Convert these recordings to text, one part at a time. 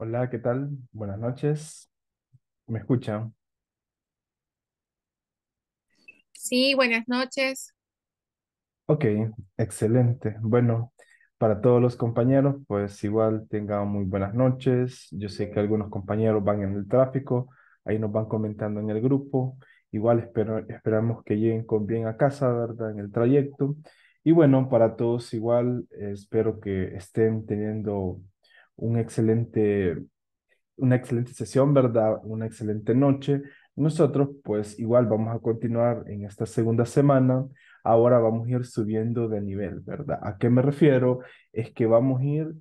Hola, ¿qué tal? Buenas noches. ¿Me escuchan? Sí, buenas noches. Ok, excelente. Bueno, para todos los compañeros, pues igual tengan muy buenas noches. Yo sé que algunos compañeros van en el tráfico, ahí nos van comentando en el grupo. Igual esperamos que lleguen con bien a casa, ¿verdad? En el trayecto. Y bueno, para todos igual, espero que estén teniendo un excelente una excelente sesión, ¿verdad? Una excelente noche. Nosotros, pues, igual vamos a continuar en esta segunda semana. Ahora vamos a ir subiendo de nivel, ¿verdad? ¿A qué me refiero? Es que vamos a ir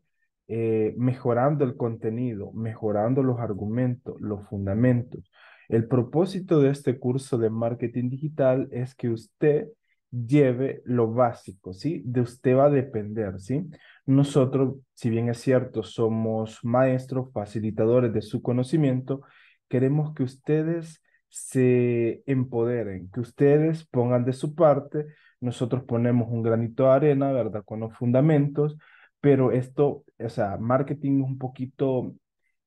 mejorando el contenido, mejorando los argumentos, los fundamentos. El propósito de este curso de marketing digital es que usted lleve lo básico, ¿sí? De usted va a depender, ¿sí? Nosotros, si bien es cierto, somos maestros, facilitadores de su conocimiento, queremos que ustedes se empoderen, que ustedes pongan de su parte. Nosotros ponemos un granito de arena, ¿verdad? Con los fundamentos, pero esto, o sea, marketing es un poquito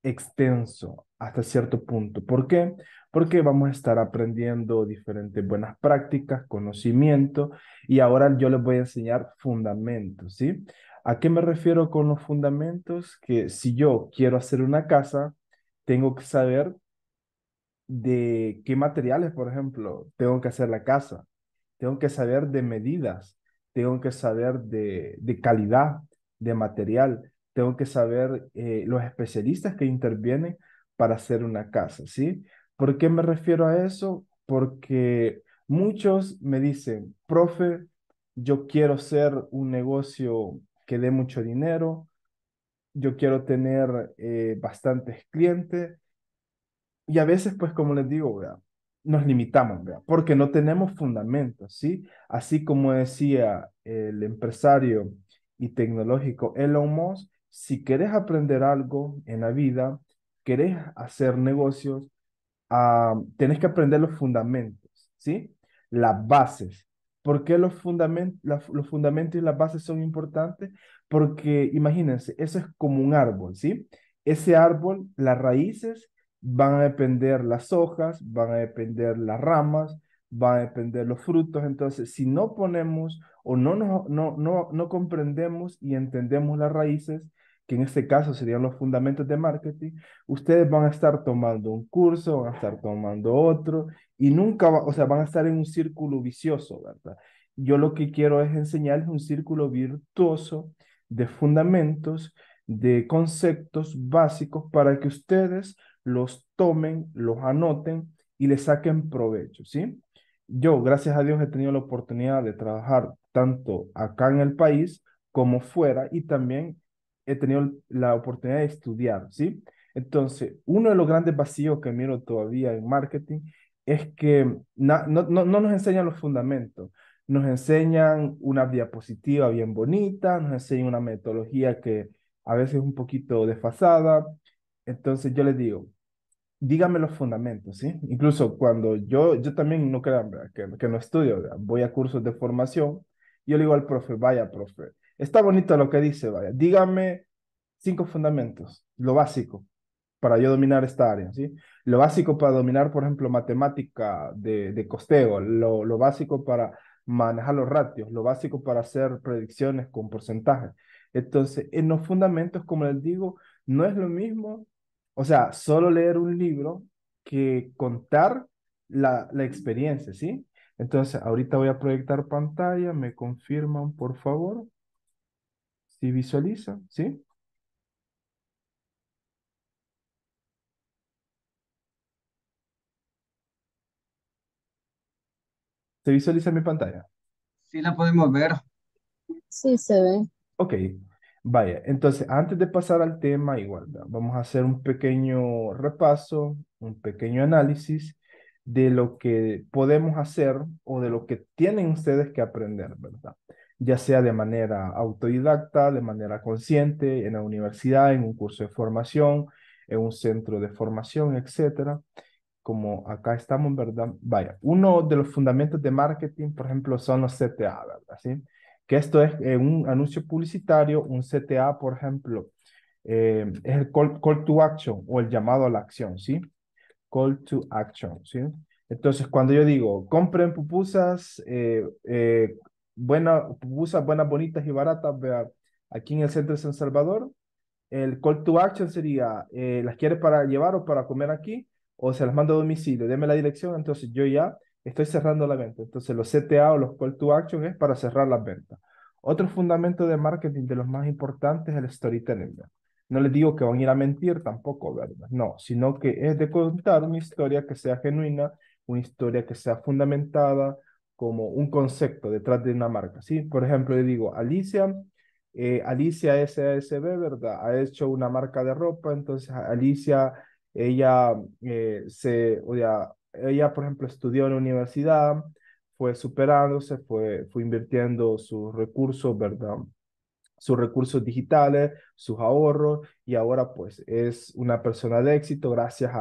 extenso hasta cierto punto. ¿Por qué? Porque vamos a estar aprendiendo diferentes buenas prácticas, conocimiento, y ahora yo les voy a enseñar fundamentos, ¿sí? ¿A qué me refiero con los fundamentos? Que si yo quiero hacer una casa, tengo que saber de qué materiales, por ejemplo, tengo que hacer la casa, tengo que saber de medidas, tengo que saber de calidad, de material, tengo que saber los especialistas que intervienen para hacer una casa, ¿sí? ¿Por qué me refiero a eso? Porque muchos me dicen, profe, yo quiero hacer un negocio que dé mucho dinero, yo quiero tener bastantes clientes, y a veces, pues, como les digo, vea, nos limitamos, vea, porque no tenemos fundamentos, ¿sí? Así como decía el empresario y tecnológico Elon Musk, si querés aprender algo en la vida, querés hacer negocios, tenés que aprender los fundamentos, ¿sí? Las bases. ¿Por qué los fundamentos y las bases son importantes? Porque, imagínense, eso es como un árbol, ¿sí? Ese árbol, las raíces, van a depender las hojas, van a depender las ramas, van a depender los frutos. Entonces, si no ponemos o no comprendemos y entendemos las raíces, que en este caso serían los fundamentos de marketing, ustedes van a estar tomando un curso, van a estar tomando otro, y nunca, o sea, van a estar en un círculo vicioso, ¿verdad? Yo lo que quiero es enseñarles un círculo virtuoso de fundamentos, de conceptos básicos para que ustedes los tomen, los anoten y les saquen provecho, ¿sí? Yo, gracias a Dios, he tenido la oportunidad de trabajar tanto acá en el país como fuera, y también he tenido la oportunidad de estudiar, ¿sí? Entonces, uno de los grandes vacíos que miro todavía en marketing es que no nos enseñan los fundamentos. Nos enseñan una diapositiva bien bonita, nos enseñan una metodología que a veces es un poquito desfasada. Entonces, yo les digo, díganme los fundamentos, ¿sí? Incluso cuando yo también, no crean, ¿verdad?, que no estudio, ¿verdad?, voy a cursos de formación, yo le digo al profe, vaya, profe, está bonito lo que dice, vaya, dígame 5 fundamentos, lo básico para yo dominar esta área, ¿sí? Lo básico para dominar, por ejemplo, matemática de costeo, lo básico para manejar los ratios, lo básico para hacer predicciones con porcentajes. Entonces, en los fundamentos, como les digo, no es lo mismo, o sea, solo leer un libro que contar la experiencia, ¿sí? Entonces, ahorita voy a proyectar pantalla, me confirman, por favor. Si visualiza, ¿sí? ¿Se visualiza mi pantalla? Sí, la podemos ver. Sí, se ve. Ok, vaya. Entonces, antes de pasar al tema, igual, ¿verdad?, vamos a hacer un pequeño repaso, un pequeño análisis de lo que podemos hacer o de lo que tienen ustedes que aprender, ¿verdad? Ya sea de manera autodidacta, de manera consciente, en la universidad, en un curso de formación, en un centro de formación, etcétera, como acá estamos, ¿verdad? Vaya, uno de los fundamentos de marketing, por ejemplo, son los CTA, ¿verdad? ¿Sí? Que esto es un anuncio publicitario, un CTA, por ejemplo, es el call to action o el llamado a la acción, ¿sí? Call to action, ¿sí? Entonces, cuando yo digo, compren pupusas, buenas, bonitas y baratas, vea, aquí en el centro de San Salvador, el call to action sería, ¿las quiere para llevar o para comer aquí? O se las mando a domicilio, deme la dirección, entonces yo ya estoy cerrando la venta. Entonces los CTA o los call to action es para cerrar las ventas. Otro fundamento de marketing de los más importantes es el storytelling, ¿verdad? No les digo que van a ir a mentir tampoco, ¿verdad? No, sino que es de contar una historia que sea genuina, una historia que sea fundamentada como un concepto detrás de una marca, ¿sí? Por ejemplo, yo digo, Alicia SASB, ¿verdad? Ha hecho una marca de ropa, entonces Alicia, ella, por ejemplo, estudió en la universidad, fue superándose, fue invirtiendo sus recursos, ¿verdad? Sus recursos digitales, sus ahorros, y ahora pues es una persona de éxito gracias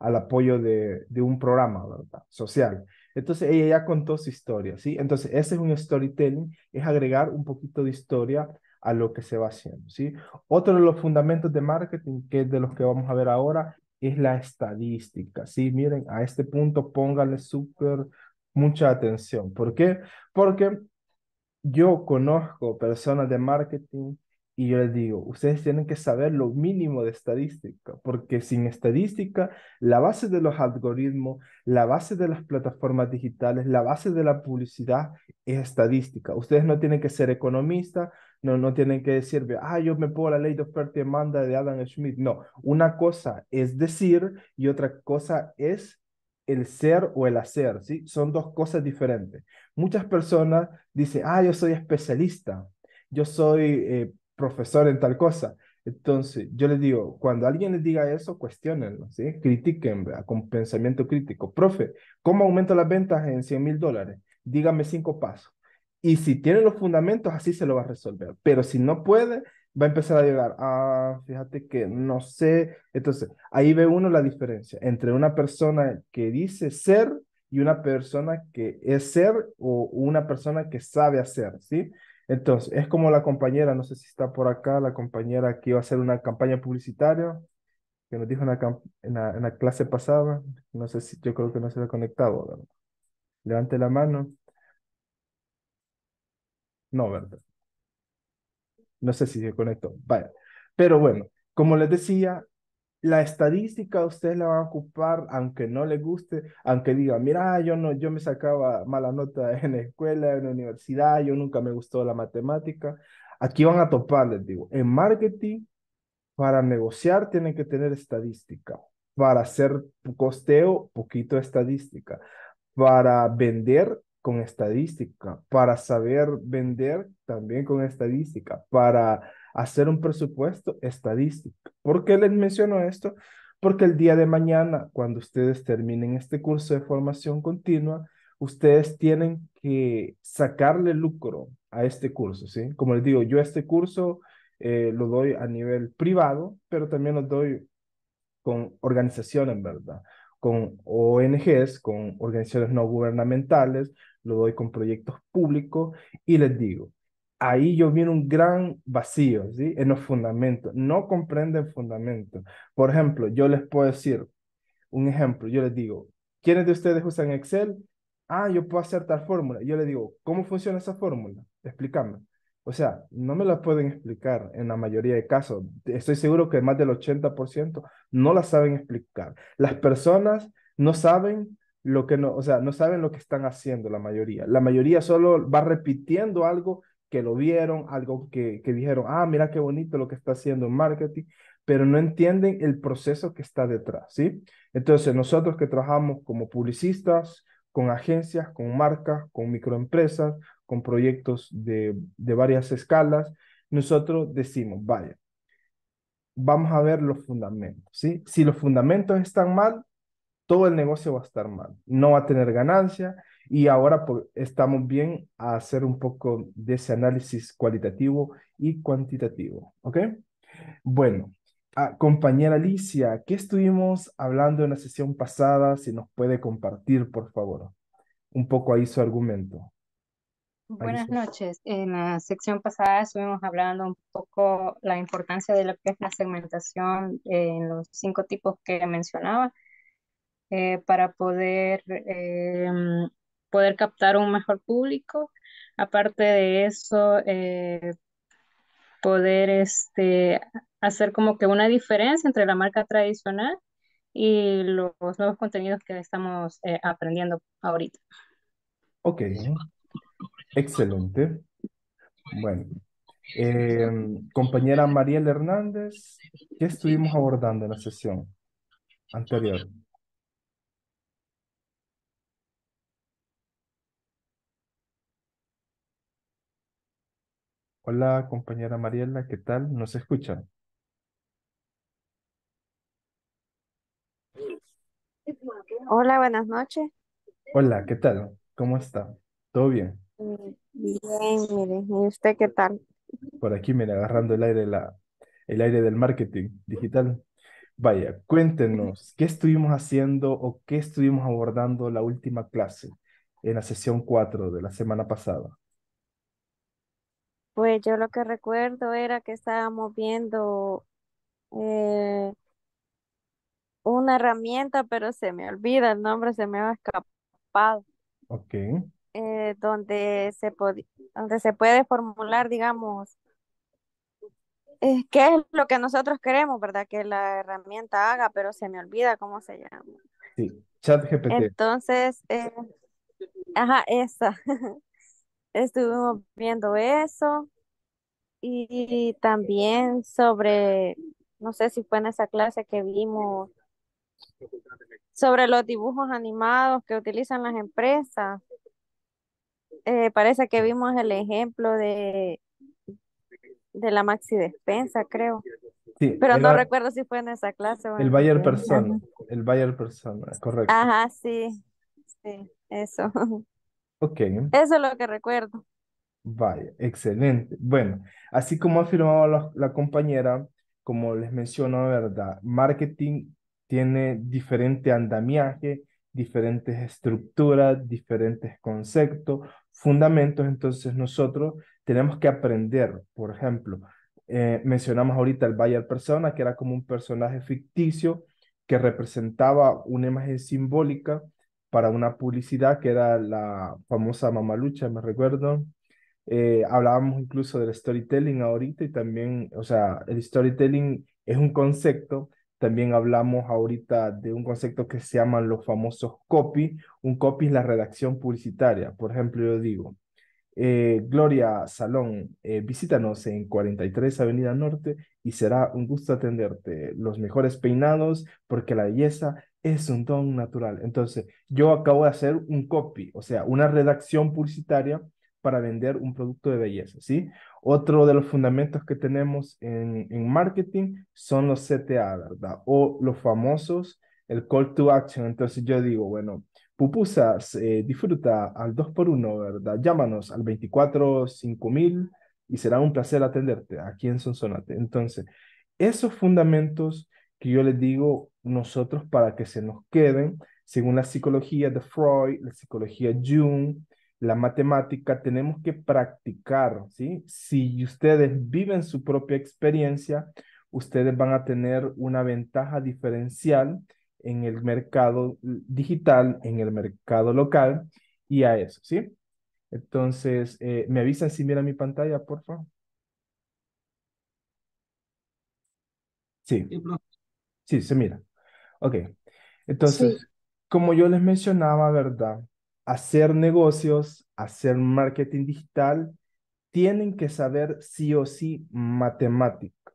al apoyo de un programa, ¿verdad? Social. Entonces ella ya contó su historia, ¿sí? Entonces ese es un storytelling, es agregar un poquito de historia a lo que se va haciendo, ¿sí? Otro de los fundamentos de marketing, que es de los que vamos a ver ahora, es la estadística, ¿sí? Miren, a este punto pónganle súper mucha atención. ¿Por qué? Porque yo conozco personas de marketing y yo les digo, ustedes tienen que saber lo mínimo de estadística, porque sin estadística, la base de los algoritmos, la base de las plataformas digitales, la base de la publicidad es estadística. Ustedes no tienen que ser economistas, no tienen que decir, yo me pongo la ley de oferta y demanda de Adam Smith. No, una cosa es decir y otra cosa es el ser o el hacer, ¿sí? Son dos cosas diferentes. Muchas personas dicen, yo soy especialista, yo soy profesor en tal cosa. Entonces, yo les digo, cuando alguien les diga eso, cuestiónenlo, ¿sí? Critiquen, ¿verdad? Con pensamiento crítico. Profe, ¿cómo aumento las ventas en $100,000? Dígame 5 pasos. Y si tiene los fundamentos, así se lo va a resolver. Pero si no puede, va a empezar a llegar, fíjate que no sé. Entonces, ahí ve uno la diferencia entre una persona que dice ser y una persona que es ser o una persona que sabe hacer, ¿sí? Entonces, es como la compañera, no sé si está por acá, la compañera que iba a hacer una campaña publicitaria, que nos dijo en la clase pasada, no sé si, yo creo que no se la ha conectado, ¿verdad? Levante la mano. No, ¿verdad? No sé si se conectó. Vale. Pero bueno, como les decía, la estadística ustedes la van a ocupar, aunque no les guste, aunque digan, mira, yo me sacaba mala nota en la escuela, en la universidad, yo nunca me gustó la matemática. Aquí van a topar, les digo. En marketing, para negociar tienen que tener estadística. Para hacer costeo, poquito de estadística. Para vender, con estadística, para saber vender también con estadística, para hacer un presupuesto estadística. ¿Por qué les menciono esto? Porque el día de mañana, cuando ustedes terminen este curso de formación continua, ustedes tienen que sacarle lucro a este curso, ¿sí? Como les digo, yo este curso lo doy a nivel privado, pero también lo doy con organizaciones, ¿verdad? Con ONGs, con organizaciones no gubernamentales, lo doy con proyectos públicos y les digo, ahí yo vi un gran vacío, ¿sí? En los fundamentos, no comprenden fundamentos. Por ejemplo, yo les puedo decir, un ejemplo, yo les digo, ¿quiénes de ustedes usan Excel? Yo puedo hacer tal fórmula. Yo les digo, ¿cómo funciona esa fórmula? Explícame. O sea, no me la pueden explicar en la mayoría de casos. Estoy seguro que más del 80% no la saben explicar. Las personas no saben lo que no saben lo que están haciendo la mayoría. La mayoría solo va repitiendo algo que lo vieron, algo que dijeron, mira qué bonito lo que está haciendo en marketing, pero no entienden el proceso que está detrás, ¿sí? Entonces, nosotros que trabajamos como publicistas, con agencias, con marcas, con microempresas, con proyectos de varias escalas, nosotros decimos, vamos a ver los fundamentos, ¿sí? Si los fundamentos están mal, todo el negocio va a estar mal, no va a tener ganancia, y ahora estamos bien a hacer un poco de ese análisis cualitativo y cuantitativo, ¿ok? Bueno, compañera Alicia, ¿qué estuvimos hablando en la sesión pasada? Si nos puede compartir, por favor, un poco ahí su argumento. Buenas noches. En la sección pasada estuvimos hablando un poco la importancia de lo que es la segmentación en los 5 tipos que mencionaba para poder, captar un mejor público. Aparte de eso, poder hacer como que una diferencia entre la marca tradicional y los nuevos contenidos que estamos aprendiendo ahorita. Ok. Excelente. Bueno, compañera Mariela Hernández, ¿qué estuvimos abordando en la sesión anterior? Hola, compañera Mariela, ¿qué tal? ¿Nos escucha? Hola, buenas noches. Hola, ¿qué tal? ¿Cómo está? ¿Todo bien? Bien, mire, ¿y usted qué tal? Por aquí, mire, agarrando el aire, el aire del marketing digital. Vaya, cuéntenos, ¿qué estuvimos haciendo o qué estuvimos abordando la última clase en la sesión 4 de la semana pasada? Pues yo lo que recuerdo era que estábamos viendo una herramienta, pero se me olvida el nombre, se me ha escapado. Ok. Donde se puede formular, digamos, qué es lo que nosotros queremos, ¿verdad? Que la herramienta haga, pero se me olvida cómo se llama. Sí, ChatGPT. Entonces, ajá, esa. Estuvimos viendo eso y también sobre, no sé si fue en esa clase que vimos, sobre los dibujos animados que utilizan las empresas. Parece que vimos el ejemplo de la Maxi Despensa, creo. Sí, pero no recuerdo si fue en esa clase. Bueno, el Buyer Persona, correcto. Ajá, sí, sí, eso. Ok. Eso es lo que recuerdo. Vaya, excelente. Bueno, así como ha afirmado la compañera, como les menciono, ¿verdad? Marketing tiene diferente andamiaje, diferentes estructuras, diferentes conceptos, fundamentos. Entonces nosotros tenemos que aprender, por ejemplo, mencionamos ahorita el Buyer Persona, que era como un personaje ficticio que representaba una imagen simbólica para una publicidad que era la famosa Mamalucha, me recuerdo. Hablábamos incluso del storytelling ahorita y también, o sea, el storytelling es un concepto. También hablamos ahorita de un concepto que se llaman los famosos copy. Un copy es la redacción publicitaria. Por ejemplo, yo digo, Gloria Salón, visítanos en 43 Avenida Norte y será un gusto atenderte. Los mejores peinados porque la belleza es un don natural. Entonces, yo acabo de hacer un copy, o sea, una redacción publicitaria para vender un producto de belleza, ¿sí? Otro de los fundamentos que tenemos en marketing son los CTA, ¿verdad? O los famosos, el call to action. Entonces yo digo, bueno, pupusas, disfruta al 2x1, ¿verdad? Llámanos al 24-5000 y será un placer atenderte aquí en Sonsonate. Entonces, esos fundamentos que yo les digo nosotros para que se nos queden, según la psicología de Freud, la psicología Jung, la matemática, tenemos que practicar, ¿sí? Si ustedes viven su propia experiencia, ustedes van a tener una ventaja diferencial en el mercado digital, en el mercado local, y a eso, ¿sí? Entonces, me avisan si miran mi pantalla, por favor. Sí, sí, se mira. Ok, entonces, sí, como yo les mencionaba, ¿verdad? Hacer negocios, hacer marketing digital, tienen que saber sí o sí matemática.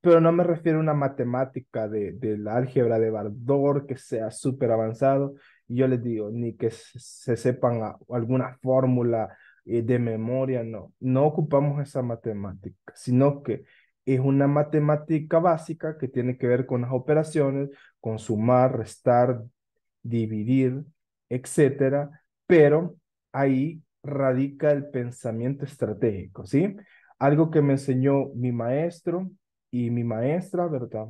Pero no me refiero a una matemática de la álgebra de Bardor que sea súper avanzado. Yo les digo, ni que se sepan alguna fórmula de memoria, no. No ocupamos esa matemática, sino que es una matemática básica que tiene que ver con las operaciones, con sumar, restar, dividir, etcétera. Pero ahí radica el pensamiento estratégico, ¿sí? Algo que me enseñó mi maestro y mi maestra, ¿verdad?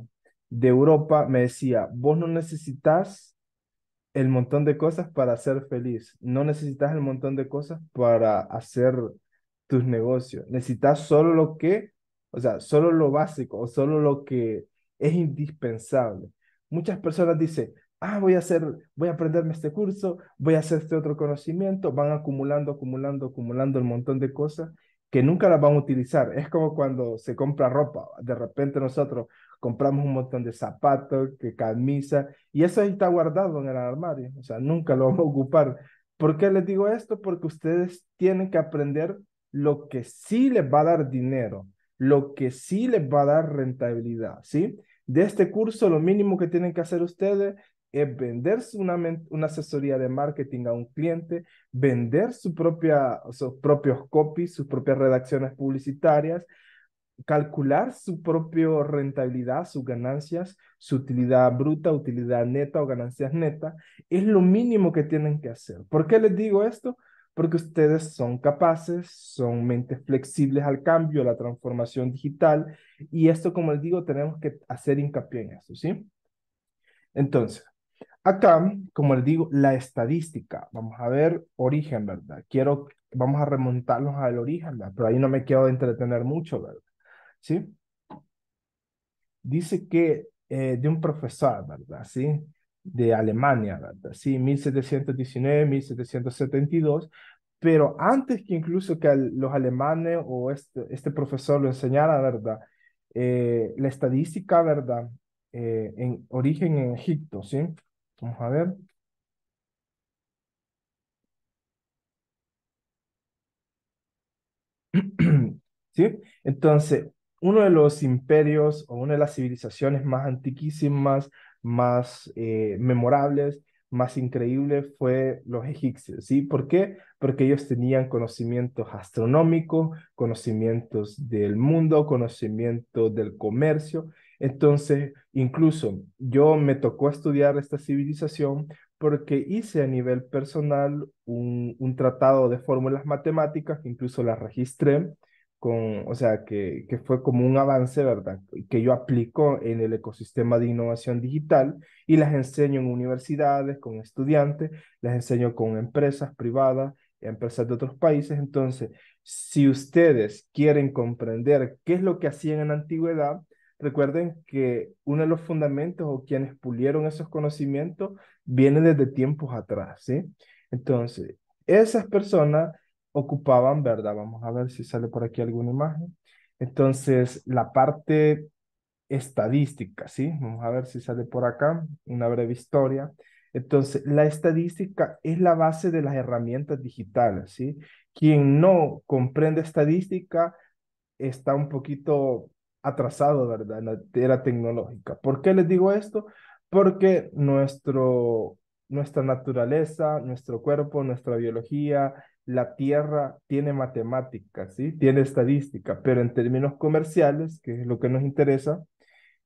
De Europa me decía, vos no necesitas el montón de cosas para ser feliz. No necesitas el montón de cosas para hacer tus negocios. Necesitas solo lo que, o sea, solo lo básico o solo lo que es indispensable. Muchas personas dicen, ah, voy a aprenderme este curso, voy a hacer este otro conocimiento. Van acumulando, acumulando, acumulando el montón de cosas que nunca las van a utilizar. Es como cuando se compra ropa. De repente nosotros compramos un montón de zapatos, de camisas, y eso ahí está guardado en el armario. O sea, nunca lo vamos a ocupar. ¿Por qué les digo esto? Porque ustedes tienen que aprender lo que sí les va a dar dinero, lo que sí les va a dar rentabilidad, ¿sí? De este curso, lo mínimo que tienen que hacer ustedes es venderse una asesoría de marketing a un cliente, vender sus propios copies, sus propias redacciones publicitarias, calcular su propia rentabilidad, sus ganancias, su utilidad bruta, utilidad neta o ganancias netas. Es lo mínimo que tienen que hacer. ¿Por qué les digo esto? Porque ustedes son capaces, son mentes flexibles al cambio, a la transformación digital, y esto, como les digo, tenemos que hacer hincapié en eso, ¿sí? Entonces, acá, como les digo, la estadística, vamos a ver origen, ¿verdad? Vamos a remontarnos al origen, ¿verdad? Pero ahí no me quiero entretener mucho, ¿verdad? ¿Sí? Dice que de un profesor, ¿verdad? ¿Sí? De Alemania, ¿verdad? Sí, 1719, 1772, pero antes que incluso que los alemanes o este profesor lo enseñara, ¿verdad? La estadística, ¿verdad? En origen en Egipto, ¿sí? Vamos a ver. ¿Sí? Entonces, uno de los imperios o una de las civilizaciones más antiquísimas, más memorables, más increíbles fue los egipcios, ¿sí? ¿Por qué? Porque ellos tenían conocimientos astronómicos, conocimientos del mundo, conocimientos del comercio. Entonces, incluso yo me tocó estudiar esta civilización porque hice a nivel personal un tratado de fórmulas matemáticas que incluso las registré, o sea, que fue como un avance, ¿verdad? Que yo aplico en el ecosistema de innovación digital y las enseño en universidades, con estudiantes, las enseño con empresas privadas, empresas de otros países. Entonces, si ustedes quieren comprender qué es lo que hacían en la antigüedad, recuerden que uno de los fundamentos o quienes pulieron esos conocimientos viene desde tiempos atrás, ¿sí? Entonces, esas personas ocupaban, ¿verdad? Vamos a ver si sale por aquí alguna imagen. Entonces, la parte estadística, ¿sí? Vamos a ver si sale por acá, una breve historia. Entonces, la estadística es la base de las herramientas digitales, ¿sí? Quien no comprende estadística está un poquito atrasado, ¿verdad? En la era tecnológica. ¿Por qué les digo esto? Porque nuestra naturaleza, nuestro cuerpo, nuestra biología, la Tierra tiene matemáticas, ¿sí? Tiene estadística, pero en términos comerciales, que es lo que nos interesa,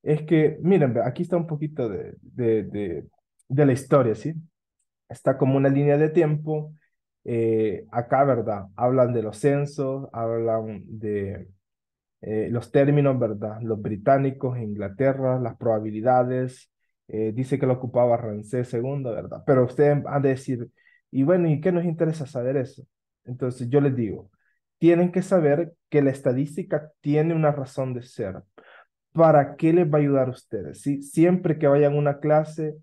es que, miren, aquí está un poquito de la historia, ¿sí? Está como una línea de tiempo, acá, ¿verdad? Hablan de los censos, hablan de los términos, ¿verdad? Los británicos, Inglaterra, las probabilidades, dice que lo ocupaba Ramsés II, ¿verdad? Pero ustedes han de decir, y bueno, ¿y qué nos interesa saber eso? Entonces yo les digo, tienen que saber que la estadística tiene una razón de ser. ¿Para qué les va a ayudar a ustedes? ¿Sí? Siempre que vayan a una clase,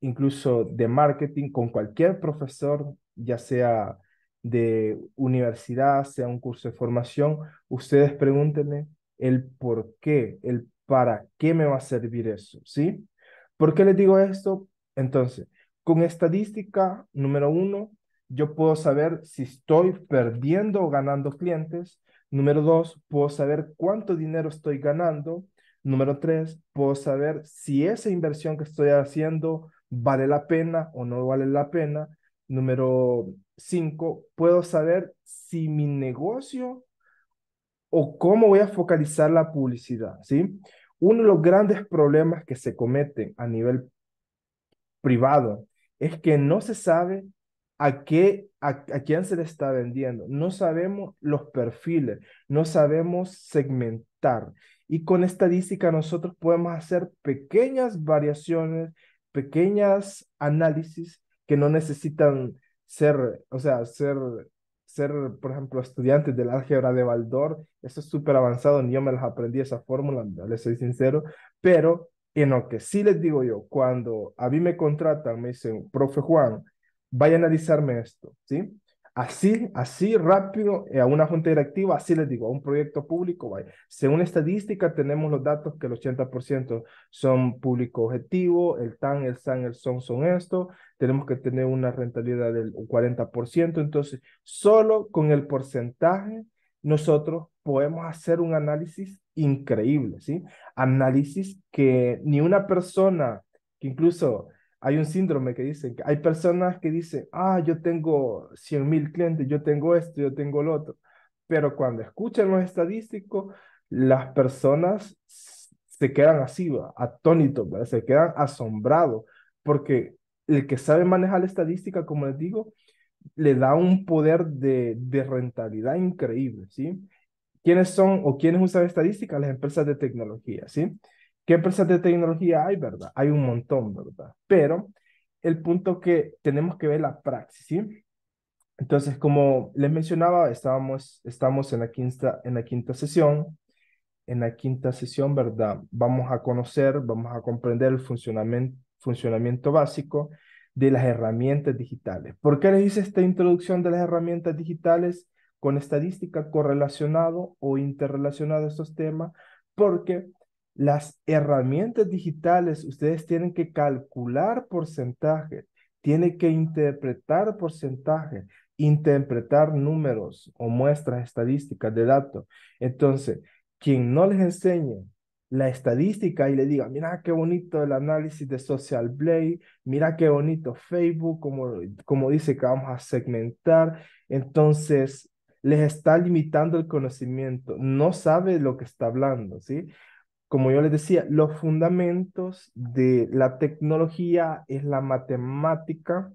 incluso de marketing, con cualquier profesor, ya sea de universidad, sea un curso de formación, ustedes pregúntenle el por qué, el para qué me va a servir eso, ¿sí? ¿Por qué les digo esto? Entonces, con estadística, número uno, yo puedo saber si estoy perdiendo o ganando clientes. Número dos, puedo saber cuánto dinero estoy ganando. Número tres, puedo saber si esa inversión que estoy haciendo vale la pena o no vale la pena. Número cinco, puedo saber si mi negocio o cómo voy a focalizar la publicidad, ¿sí? Uno de los grandes problemas que se cometen a nivel privado es que no se sabe a quién se le está vendiendo. No sabemos los perfiles, no sabemos segmentar. Y con estadística nosotros podemos hacer pequeñas variaciones, pequeñas análisis que no necesitan ser, o sea, ser, por ejemplo, estudiantes del álgebra de Baldor. Eso es súper avanzado, ni yo me las aprendí esa fórmula, les soy sincero, pero en lo que sí les digo yo, cuando a mí me contratan, me dicen, profe Juan, vaya a analizarme esto, ¿sí? Así rápido, a una junta directiva, así les digo, a un proyecto público, vaya. Según estadística, tenemos los datos que el 80% son público objetivo, el TAN, el SAN, el SON son esto, tenemos que tener una rentabilidad del 40%, entonces, solo con el porcentaje, nosotros podemos hacer un análisis increíble, ¿sí? Análisis que ni una persona, que incluso... Hay un síndrome que dicen, que hay personas que dicen, ah, yo tengo 100,000 clientes, yo tengo esto, yo tengo lo otro. Pero cuando escuchan los estadísticos, las personas se quedan así, ¿verdad? Atónitos, ¿verdad? Se quedan asombrados, porque el que sabe manejar la estadística, como les digo, le da un poder de rentabilidad increíble, ¿sí? ¿Quiénes son o quiénes usan estadística? Las empresas de tecnología, ¿sí? ¿Qué empresas de tecnología hay, verdad? Hay un montón, ¿verdad? Pero el punto que tenemos que ver la praxis, ¿sí? Entonces, como les mencionaba, estamos en la quinta sesión. En la quinta sesión, ¿verdad? Vamos a conocer, vamos a comprender el funcionamiento básico de las herramientas digitales. ¿Por qué les hice esta introducción de las herramientas digitales con estadística correlacionado o interrelacionado a estos temas? Porque... las herramientas digitales, ustedes tienen que calcular porcentajes, tienen que interpretar porcentajes, interpretar números o muestras estadísticas de datos. Entonces, quien no les enseñe la estadística y le diga, mira qué bonito el análisis de Social Blade, mira qué bonito Facebook, como dice que vamos a segmentar, entonces les está limitando el conocimiento, no sabe lo que está hablando, ¿sí? Como yo les decía, los fundamentos de la tecnología es la matemática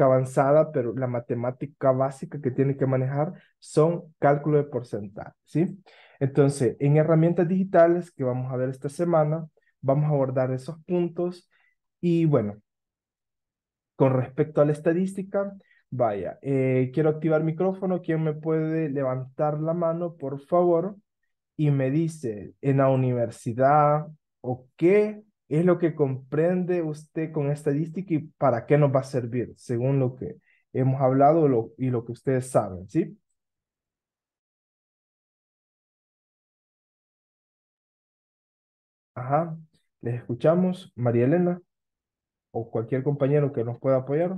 avanzada, pero la matemática básica que tiene que manejar son cálculo de porcentaje, ¿sí? Entonces, en herramientas digitales que vamos a ver esta semana, vamos a abordar esos puntos y bueno, con respecto a la estadística, vaya, quiero activar micrófono, ¿quién me puede levantar la mano, por favor? Y me dice, en la universidad, ¿o qué es lo que comprende usted con estadística y para qué nos va a servir? Según lo que hemos hablado y lo que ustedes saben, ¿sí? Ajá, les escuchamos, María Elena, o cualquier compañero que nos pueda apoyar.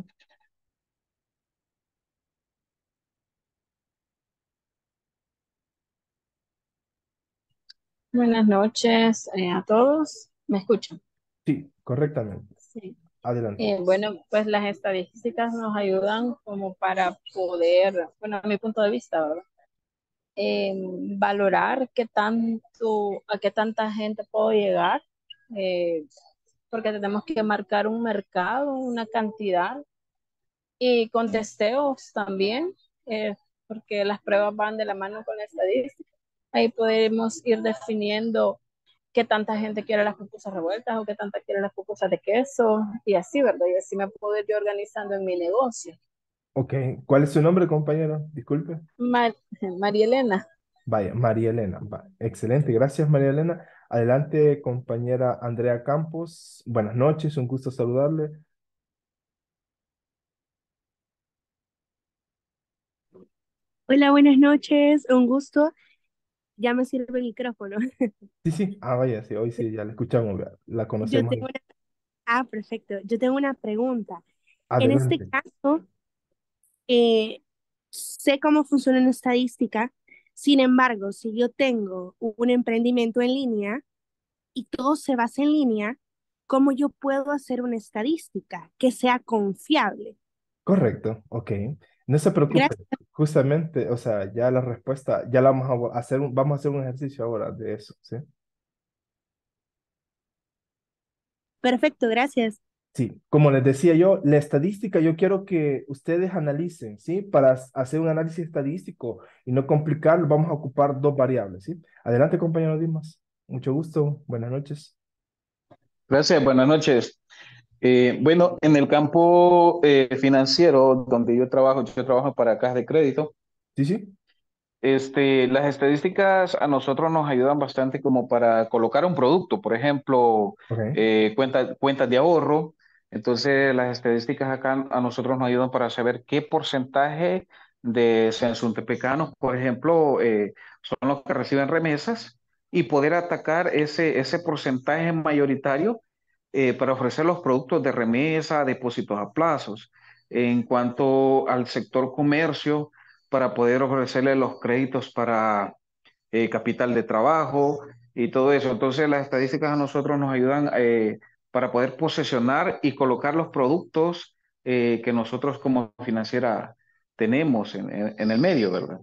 Buenas noches a todos. ¿Me escuchan? Sí, correctamente. Sí. Adelante. Bueno, pues las estadísticas nos ayudan como para poder, bueno, a mi punto de vista, ¿verdad? Valorar a qué tanta gente puedo llegar, porque tenemos que marcar un mercado, una cantidad, y con testeos también, porque las pruebas van de la mano con la estadística. Ahí podemos ir definiendo qué tanta gente quiere las pupusas revueltas o qué tanta quiere las pupusas de queso y así, ¿verdad? Y así me puedo ir yo organizando en mi negocio. Ok. ¿Cuál es su nombre, compañera? Disculpe. María Elena. Vaya, María Elena. Excelente. Gracias, María Elena. Adelante, compañera Andrea Campos. Buenas noches. Un gusto saludarle. Hola, buenas noches. Un gusto. Ya me sirve el micrófono. Sí, sí. Ah, vaya, sí. Hoy sí, ya la escuchamos, la conocemos. Perfecto. Yo tengo una pregunta. Adelante. En este caso, sé cómo funciona una estadística. Sin embargo, si yo tengo un emprendimiento en línea y todo se basa en línea, ¿cómo yo puedo hacer una estadística que sea confiable? Correcto. Ok. No se preocupe. Gracias. Justamente, o sea, ya la respuesta, ya la vamos a hacer un ejercicio ahora de eso, ¿sí? Perfecto, gracias. Sí, como les decía yo, la estadística yo quiero que ustedes analicen, ¿sí? Para hacer un análisis estadístico y no complicarlo, vamos a ocupar dos variables, ¿sí? Adelante, compañero Dimas. Mucho gusto, buenas noches. Gracias, buenas noches. Bueno, en el campo financiero donde yo trabajo para cajas de crédito. Sí. Las estadísticas a nosotros nos ayudan bastante como para colocar un producto, por ejemplo, Ok. Cuentas de ahorro. Entonces, las estadísticas acá a nosotros nos ayudan para saber qué porcentaje de censuntepecanos, por ejemplo, son los que reciben remesas y poder atacar ese porcentaje mayoritario para ofrecer los productos de remesa, depósitos a plazos. En cuanto al sector comercio, para poder ofrecerle los créditos para capital de trabajo y todo eso. Entonces, las estadísticas a nosotros nos ayudan para poder posesionar y colocar los productos que nosotros como financiera tenemos en el medio, ¿verdad?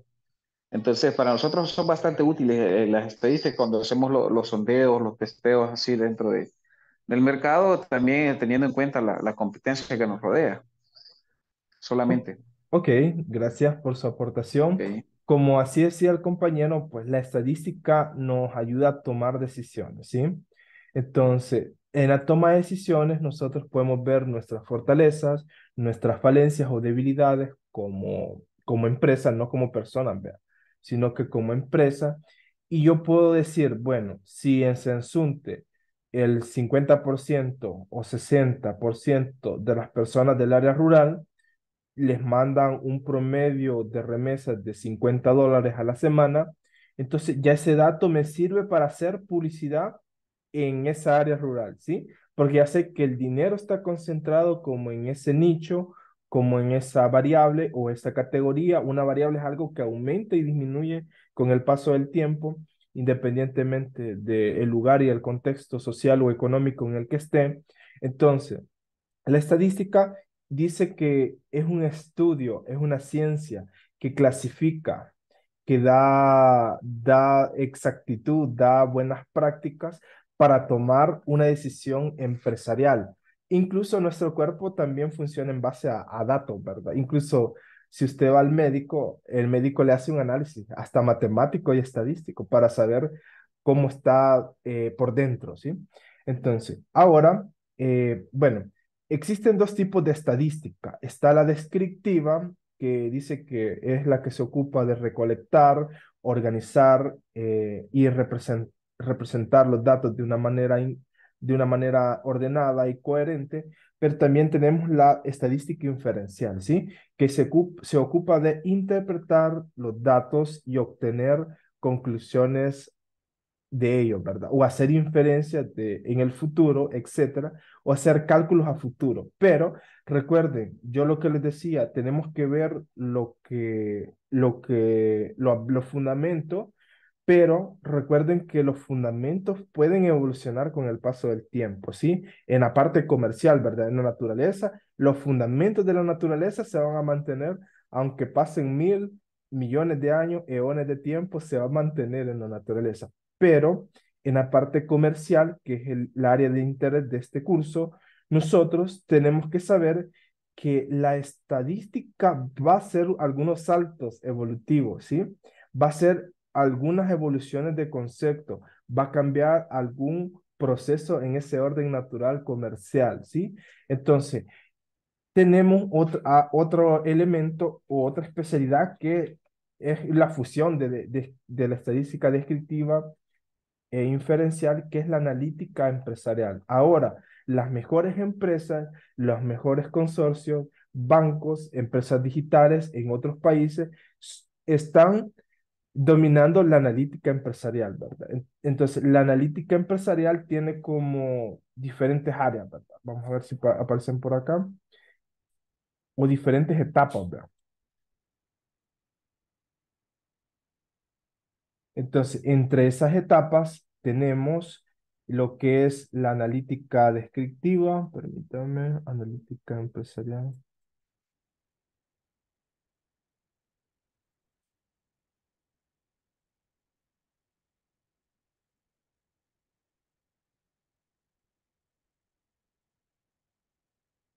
Entonces, para nosotros son bastante útiles las estadísticas cuando hacemos los sondeos, los testeos así dentro del mercado, también teniendo en cuenta la competencia que nos rodea, solamente. Ok, gracias por su aportación. Ok. Como así decía el compañero, pues la estadística nos ayuda a tomar decisiones, ¿sí? Entonces, en la toma de decisiones nosotros podemos ver nuestras fortalezas, nuestras falencias o debilidades como empresa, no como personas, ¿verdad? Sino que como empresa. Y yo puedo decir, bueno, si en Sensunte el 50% o 60% de las personas del área rural les mandan un promedio de remesas de $50 a la semana, entonces ya ese dato me sirve para hacer publicidad en esa área rural, ¿sí? Porque ya sé que el dinero está concentrado como en ese nicho, como en esa variable o esa categoría. Una variable es algo que aumenta y disminuye con el paso del tiempo, independientemente del lugar y el contexto social o económico en el que esté. Entonces, la estadística dice que es un estudio, es una ciencia que clasifica, que da exactitud, da buenas prácticas para tomar una decisión empresarial. Incluso nuestro cuerpo también funciona en base a datos, ¿verdad? Incluso si usted va al médico, el médico le hace un análisis, hasta matemático y estadístico, para saber cómo está por dentro, ¿sí? Entonces, ahora, bueno, existen dos tipos de estadística. Está la descriptiva, que dice que es la que se ocupa de recolectar, organizar y representar los datos de una manera ordenada y coherente, pero también tenemos la estadística inferencial, ¿sí? Que se ocupa de interpretar los datos y obtener conclusiones de ellos, ¿verdad? O hacer inferencias en el futuro, etcétera, o hacer cálculos a futuro. Pero recuerden, yo lo que les decía, tenemos que ver los fundamentos. Pero recuerden que los fundamentos pueden evolucionar con el paso del tiempo, ¿sí? En la parte comercial, ¿verdad? En la naturaleza, los fundamentos de la naturaleza se van a mantener, aunque pasen 1,000 millones de años, eones de tiempo, se va a mantener en la naturaleza. Pero en la parte comercial, que es el área de interés de este curso, nosotros tenemos que saber que la estadística va a hacer algunos saltos evolutivos, ¿sí? Va a ser algunas evoluciones de concepto, va a cambiar algún proceso en ese orden natural comercial, ¿sí? Entonces, tenemos otro elemento o otra especialidad que es la fusión de la estadística descriptiva e inferencial, que es la analítica empresarial. Ahora, las mejores empresas, los mejores consorcios, bancos, empresas digitales en otros países están dominando la analítica empresarial, ¿verdad? Entonces, la analítica empresarial tiene como diferentes áreas, ¿verdad? Vamos a ver si aparecen por acá. O diferentes etapas, ¿verdad? Entonces, entre esas etapas tenemos lo que es la analítica descriptiva. Permítame, analítica empresarial.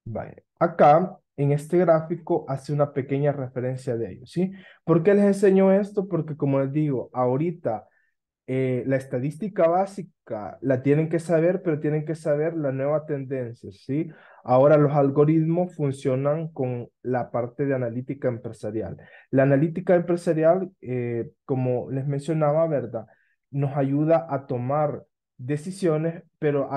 Vale. Acá, en este gráfico, hace una pequeña referencia de ello, ¿sí? ¿Por qué les enseño esto? Porque, como les digo, ahorita La estadística básica la tienen que saber, pero tienen que saber la nueva tendencia, ¿sí? Ahora los algoritmos funcionan con la parte de analítica empresarial. La analítica empresarial, como les mencionaba, ¿verdad? Nos ayuda a tomar decisiones, pero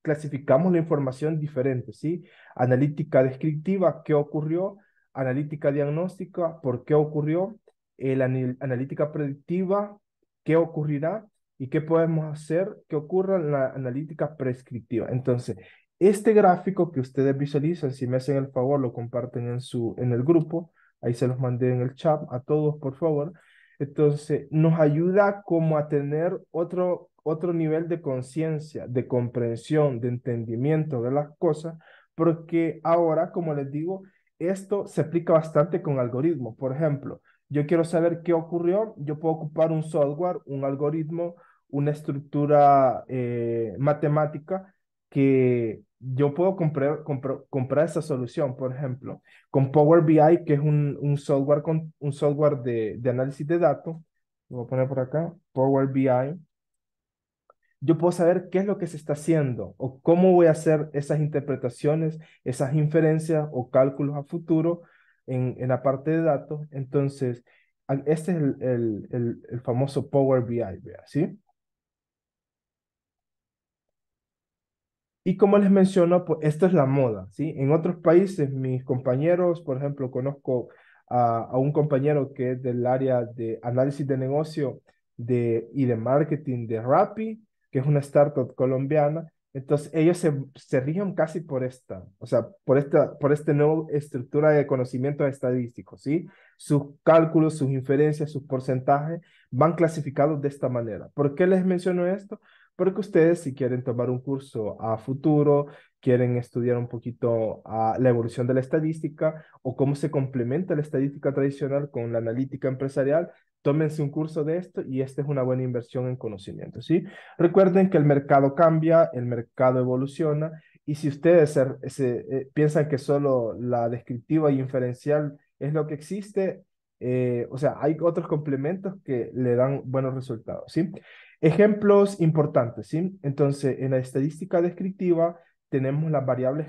clasificamos la información diferente, ¿sí? Analítica descriptiva, ¿qué ocurrió? Analítica diagnóstica, ¿por qué ocurrió? La analítica predictiva, qué ocurrirá y qué podemos hacer que ocurra en la analítica prescriptiva. Entonces, este gráfico que ustedes visualizan, si me hacen el favor, lo comparten en el grupo, ahí se los mandé en el chat a todos, por favor. Entonces, nos ayuda como a tener otro nivel de conciencia, de comprensión, de entendimiento de las cosas, porque ahora, como les digo, esto se aplica bastante con algoritmos. Por ejemplo, yo quiero saber qué ocurrió, yo puedo ocupar un software, un algoritmo, una estructura matemática que yo puedo comprar esa solución, por ejemplo, con Power BI, que es un software de análisis de datos. Lo voy a poner por acá, Power BI. Yo puedo saber qué es lo que se está haciendo o cómo voy a hacer esas interpretaciones, esas inferencias o cálculos a futuro en la parte de datos. Entonces, este es el famoso Power BI, ¿sí? Y como les menciono, pues esto es la moda, ¿sí? En otros países, mis compañeros, por ejemplo, conozco a un compañero que es del área de análisis de negocio y de marketing de Rappi, que es una startup colombiana. Entonces, ellos se rigen casi por esta nueva estructura de conocimiento estadístico, ¿sí? Sus cálculos, sus inferencias, sus porcentajes van clasificados de esta manera. ¿Por qué les menciono esto? Porque ustedes, si quieren tomar un curso a futuro, quieren estudiar un poquito la evolución de la estadística o cómo se complementa la estadística tradicional con la analítica empresarial, tómense un curso de esto y esta es una buena inversión en conocimiento, ¿sí? Recuerden que el mercado cambia, el mercado evoluciona y si ustedes piensan que solo la descriptiva y inferencial es lo que existe, hay otros complementos que le dan buenos resultados, ¿sí? Ejemplos importantes, ¿sí? Entonces, en la estadística descriptiva tenemos las variables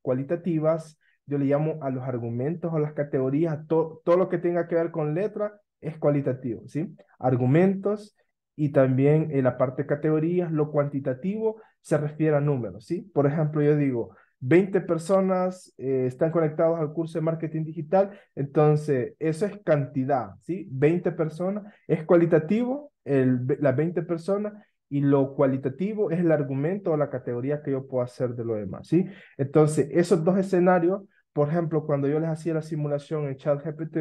cualitativas, yo le llamo a los argumentos o las categorías, todo lo que tenga que ver con letra, es cualitativo, ¿sí? Argumentos y también en la parte de categorías, lo cuantitativo se refiere a números, ¿sí? Por ejemplo, yo digo, 20 personas están conectadas al curso de marketing digital, entonces eso es cantidad, ¿sí? 20 personas es cualitativo, las 20 personas, y lo cualitativo es el argumento o la categoría que yo puedo hacer de lo demás, ¿sí? Entonces, esos dos escenarios, por ejemplo, cuando yo les hacía la simulación en ChatGPT,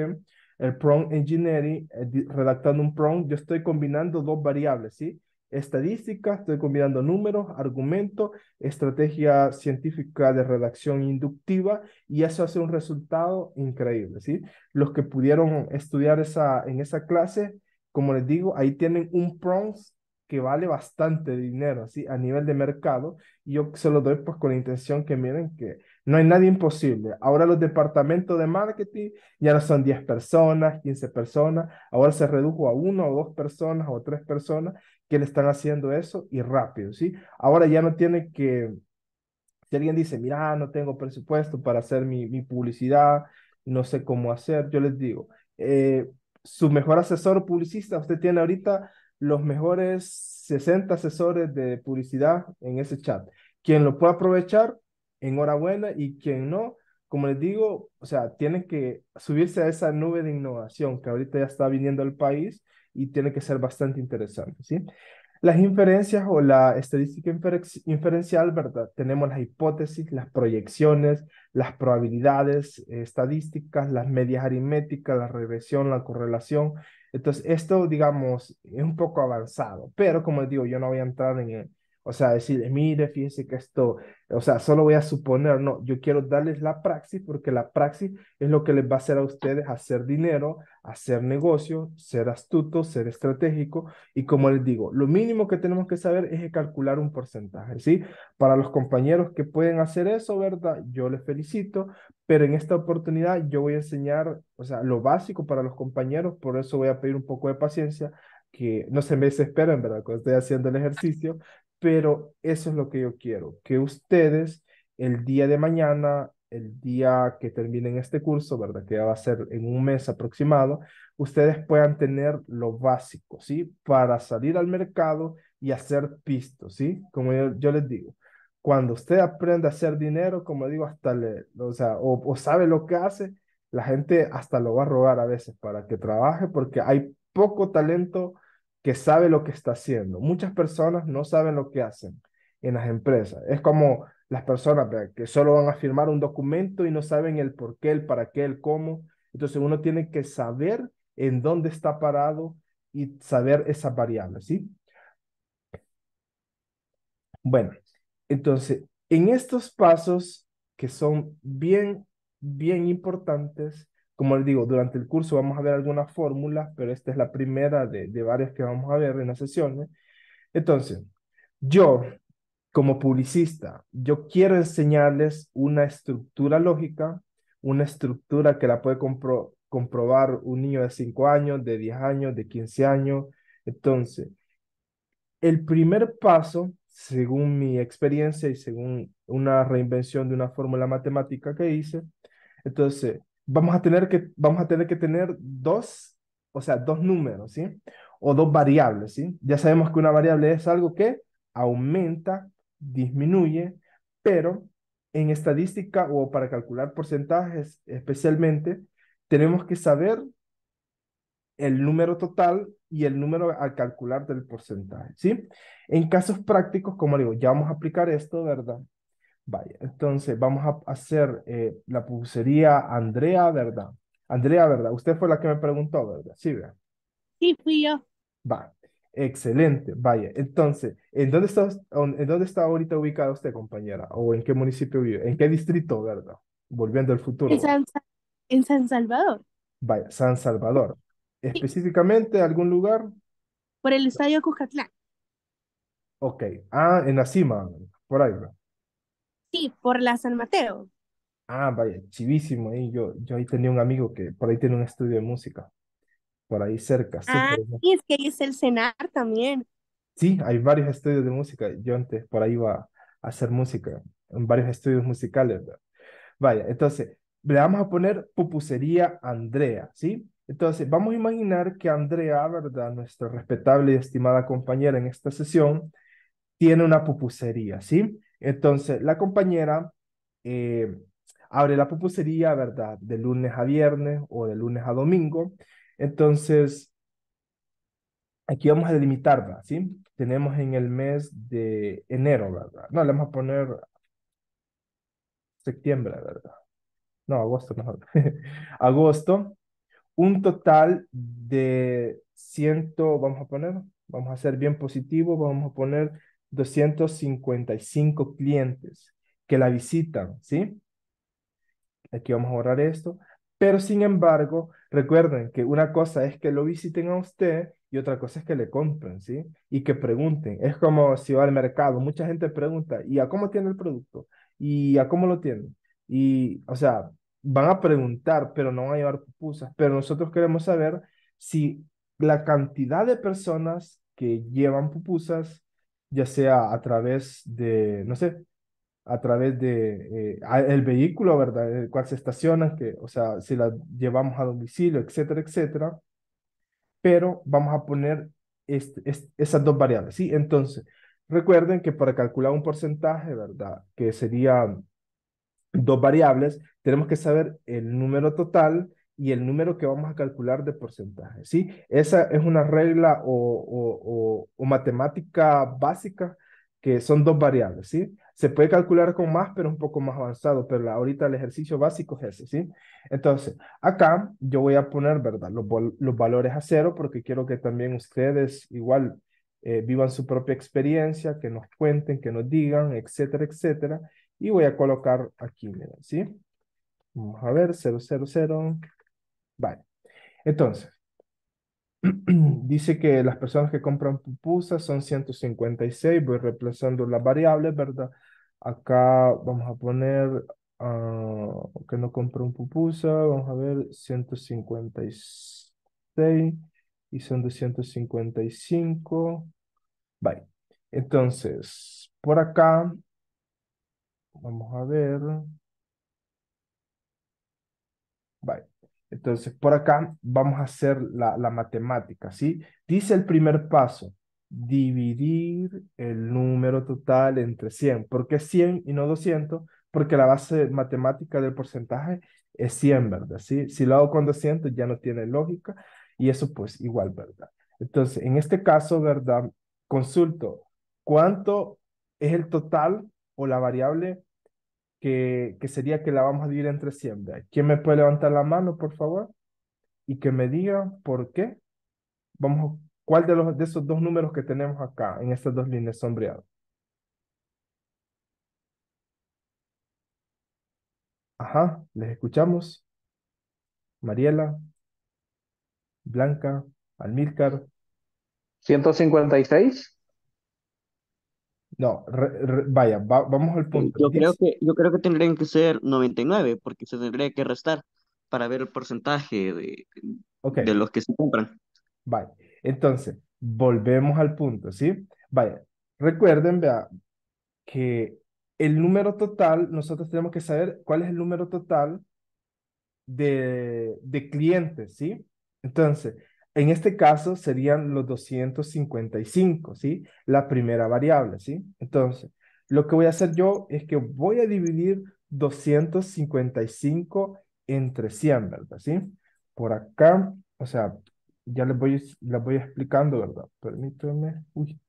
el prompt engineering, redactando un prompt, yo estoy combinando dos variables, ¿sí? Estadística, estoy combinando números, argumentos, estrategia científica de redacción inductiva, y eso hace un resultado increíble, ¿sí? Los que pudieron estudiar en esa clase, como les digo, ahí tienen un prompt que vale bastante dinero, ¿sí? A nivel de mercado, y yo se lo doy pues con la intención que miren que no hay nada imposible. Ahora los departamentos de marketing ya no son 10 personas, 15 personas, ahora se redujo a 1 o 2 personas o 3 personas que le están haciendo eso y rápido, ¿sí? Ahora ya no tiene que, si alguien dice, mira, no tengo presupuesto para hacer mi publicidad, no sé cómo hacer, yo les digo, su mejor asesor publicista, usted tiene ahorita los mejores 60 asesores de publicidad en ese chat. Quien lo pueda aprovechar, enhorabuena, y quien no, como les digo, tienen que subirse a esa nube de innovación que ahorita ya está viniendo al país y tiene que ser bastante interesante, ¿sí? Las inferencias o la estadística inferencial, ¿verdad? Tenemos las hipótesis, las proyecciones, las probabilidades estadísticas, las medias aritméticas, la regresión, la correlación. Entonces, esto, digamos, es un poco avanzado, pero como les digo, yo no voy a entrar en, decir, mire, fíjense que esto, solo voy a suponer, no, yo quiero darles la praxis, porque la praxis es lo que les va a hacer a ustedes hacer dinero, hacer negocio, ser astuto, ser estratégico, y como les digo, lo mínimo que tenemos que saber es calcular un porcentaje, ¿sí? Para los compañeros que pueden hacer eso, ¿verdad? Yo les felicito, pero en esta oportunidad yo voy a enseñar, lo básico para los compañeros, por eso voy a pedir un poco de paciencia, que no se me desesperen, ¿verdad? Cuando estoy haciendo el ejercicio, pero eso es lo que yo quiero, que ustedes el día de mañana, el día que terminen este curso, ¿verdad? Que ya va a ser en un mes aproximado, ustedes puedan tener lo básico, ¿sí? Para salir al mercado y hacer pisto, ¿sí? Como yo les digo, cuando usted aprende a hacer dinero, como digo, hasta le, o sea, o sabe lo que hace, la gente hasta lo va a rogar a veces para que trabaje, porque hay poco talento que sabe lo que está haciendo. Muchas personas no saben lo que hacen en las empresas. Es como las personas, ¿verdad?, que solo van a firmar un documento y no saben el por qué, el para qué, el cómo. Entonces uno tiene que saber en dónde está parado y saber esas variables, ¿sí? Bueno, entonces en estos pasos que son bien importantes, como les digo, durante el curso vamos a ver algunas fórmulas, pero esta es la primera de varias que vamos a ver en las sesiones. Entonces, yo como publicista, yo quiero enseñarles una estructura lógica, una estructura que la puede comprobar un niño de 5 años, de 10 años, de 15 años. Entonces, el primer paso, según mi experiencia y según una reinvención de una fórmula matemática que hice, entonces vamos a tener que tener dos números, ¿sí? O dos variables, ¿sí? Ya sabemos que una variable es algo que aumenta, disminuye, pero en estadística o para calcular porcentajes especialmente, tenemos que saber el número total y el número al calcular del porcentaje, ¿sí? En casos prácticos, como digo, ya vamos a aplicar esto, ¿verdad? Vaya, entonces vamos a hacer la pulsería Andrea, ¿verdad? Andrea, ¿verdad? Usted fue la que me preguntó, ¿verdad? Sí, ¿verdad? Sí, fui yo. Va, excelente, vaya. Entonces, ¿en dónde está ahorita ubicada usted, compañera? ¿O en qué municipio vive? ¿En qué distrito, verdad? Volviendo al futuro. En San Salvador. Vaya, San Salvador. ¿Específicamente algún lugar? Por el estadio Cuscatlán. Ok. Ah, en la cima, por ahí, ¿verdad? Sí, por la San Mateo. Ah, vaya, chivísimo. Ahí yo ahí tenía un amigo que por ahí tiene un estudio de música. Por ahí cerca. Ah, super, sí, es que ahí es el CENAR también. Sí, hay varios estudios de música. Yo antes por ahí iba a hacer música en varios estudios musicales, ¿verdad? Vaya, entonces, le vamos a poner pupusería Andrea, ¿sí? Entonces, vamos a imaginar que Andrea, ¿verdad?, nuestra respetable y estimada compañera en esta sesión, tiene una pupusería, ¿sí? Entonces, la compañera abre la pupusería, ¿verdad?, de lunes a viernes o de lunes a domingo. Entonces, aquí vamos a delimitarla, ¿sí? Tenemos en el mes de enero, ¿verdad? No, le vamos a poner septiembre, ¿verdad? No, agosto mejor. Agosto. Un total de 100, vamos a ser bien positivos, vamos a poner 255 clientes que la visitan, ¿sí? Aquí vamos a borrar esto, pero sin embargo, recuerden que una cosa es que lo visiten a usted y otra cosa es que le compren, ¿sí? Y que pregunten, es como si va al mercado, mucha gente pregunta, ¿y a cómo tiene el producto? ¿Y a cómo lo tiene? Y, o sea, van a preguntar, pero no van a llevar pupusas. Pero nosotros queremos saber si la cantidad de personas que llevan pupusas, ya sea a través de, no sé, a través de el vehículo, ¿verdad?, en el cual se estacionan, que, o sea, si las llevamos a domicilio, etcétera, etcétera. Pero vamos a poner esas dos variables, ¿sí? Entonces, recuerden que para calcular un porcentaje, ¿verdad?, que sería dos variables, tenemos que saber el número total y el número que vamos a calcular de porcentaje, ¿sí? Esa es una regla o matemática básica que son dos variables, ¿sí? Se puede calcular con más, pero un poco más avanzado, pero ahorita el ejercicio básico es ese, ¿sí? Entonces, acá yo voy a poner, ¿verdad?, los valores a cero, porque quiero que también ustedes igual vivan su propia experiencia, que nos cuenten, que nos digan, etcétera, etcétera. Y voy a colocar aquí, miren, ¿sí? Vamos a ver, 0, 0, 0. Vale. Entonces, dice que las personas que compran pupusas son 156. Voy reemplazando las variables, ¿verdad? Acá vamos a poner que no compró un pupusa. Vamos a ver, 156. y son 255. Bye. Entonces, por acá, vamos a ver. Bye. Entonces, por acá vamos a hacer la matemática, ¿sí? Dice el primer paso, dividir el número total entre 100. ¿Por qué 100 y no 200? Porque la base matemática del porcentaje es 100, ¿verdad? ¿Sí? Si lo hago con 200 ya no tiene lógica y eso pues igual, ¿verdad? Entonces, en este caso, ¿verdad? Consulto, ¿cuánto es el total o la variable que sería que la vamos a dividir entre 100? ¿Ve? ¿Quién me puede levantar la mano, por favor? Y que me diga por qué. Vamos, ¿cuál de esos dos números que tenemos acá, en estas dos líneas sombreadas? Ajá, les escuchamos. Mariela, Blanca, Almílcar. 156. No, vaya, vamos al punto. Yo creo que tendrían que ser 99, porque se tendría que restar para ver el porcentaje de los que se compran. Vaya, entonces, volvemos al punto, ¿sí? Vaya, recuerden, vea, que el número total, nosotros tenemos que saber cuál es el número total de clientes, ¿sí? Entonces, en este caso serían los 255, ¿sí? La primera variable, ¿sí? Entonces, lo que voy a hacer yo es que voy a dividir 255 entre 100, ¿verdad? ¿Sí? Por acá, o sea, ya les voy explicando, ¿verdad? Permítanme. Uy.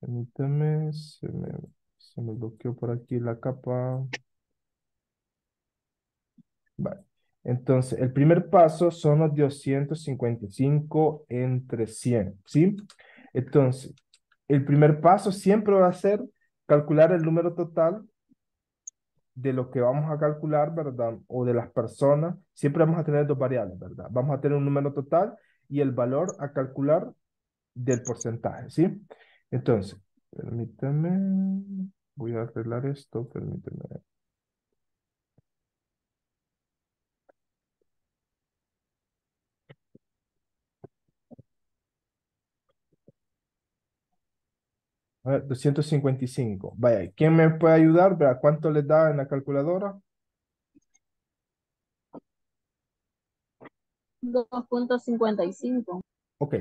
Permítanme, se me bloqueó por aquí la capa. Vale. Entonces, el primer paso son los 255 entre 100, ¿sí? Entonces, el primer paso siempre va a ser calcular el número total de lo que vamos a calcular, ¿verdad? O de las personas. Siempre vamos a tener dos variables, ¿verdad? Vamos a tener un número total y el valor a calcular del porcentaje, ¿sí? Entonces, permítanme, voy a arreglar esto, permítanme. A ver, 255. Vaya, ¿quién me puede ayudar? ¿Vea cuánto les da en la calculadora? 2.55. Ok,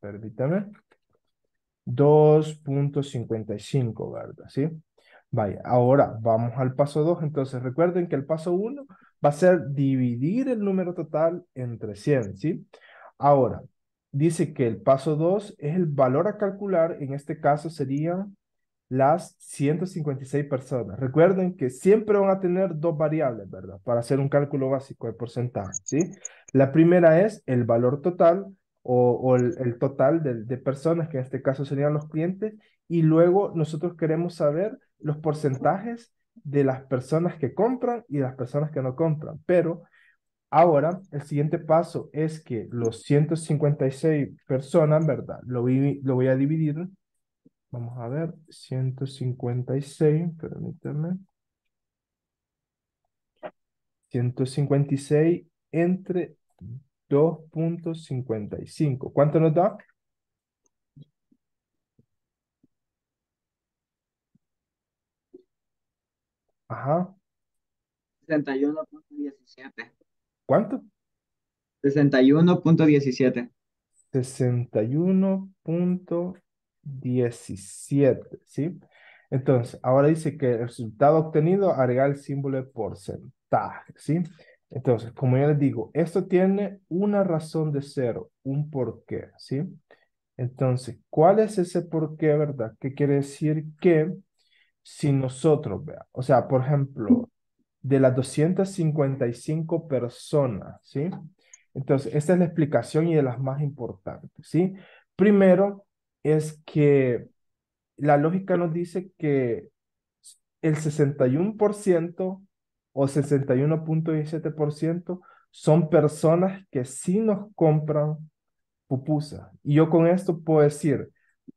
permítame. 2.55, ¿verdad? ¿Sí? Vaya, ahora vamos al paso 2. Entonces, recuerden que el paso 1 va a ser dividir el número total entre 100, ¿sí? Ahora, dice que el paso 2 es el valor a calcular. En este caso serían las 156 personas. Recuerden que siempre van a tener dos variables, ¿verdad? Para hacer un cálculo básico de porcentaje, ¿sí? La primera es el valor total o el total de personas, que en este caso serían los clientes. Y luego nosotros queremos saber los porcentajes de las personas que compran y las personas que no compran. Pero ahora, el siguiente paso es que los 156 personas, ¿verdad? Lo voy a dividir. Vamos a ver, 156, permítanme. 156 entre 2.55. ¿Cuánto nos da? 61.17. ¿Cuánto? 61.17. 61.17, ¿sí? Entonces, ahora dice que el resultado obtenido, agregar el símbolo de porcentaje, ¿sí? Entonces, como ya les digo, esto tiene una razón de ser, un porqué, ¿sí? Entonces, ¿cuál es ese porqué, verdad? ¿Qué quiere decir que si nosotros, o sea, por ejemplo, de las 255 personas, ¿sí? Entonces, esta es la explicación y de las más importantes, ¿sí? Primero, es que la lógica nos dice que el 61% o 61.17% son personas que sí nos compran pupusas. Y yo con esto puedo decir,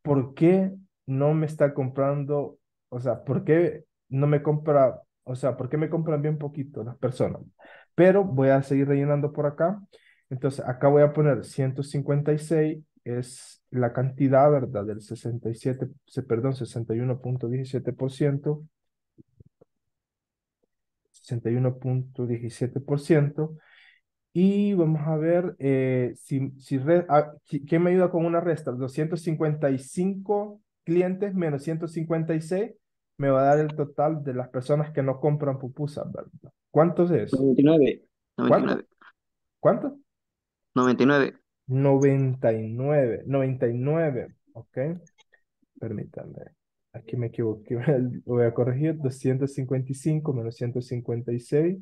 ¿por qué no me está comprando? O sea, ¿por qué no me compra O sea, ¿por qué me compran bien poquito las personas? Pero voy a seguir rellenando por acá. Entonces, acá voy a poner 156, es la cantidad, ¿verdad? Del 61.17%. 61.17%. Y vamos a ver ¿quién me ayuda con una resta? 255 clientes menos 156 me va a dar el total de las personas que no compran pupusas, ¿verdad? ¿Cuántos es? 99. ¿Cuánto? ¿Cuánto? 99. 99. 99. Ok. Permítanme. Aquí me equivoqué. Lo voy a corregir. 255 menos 156.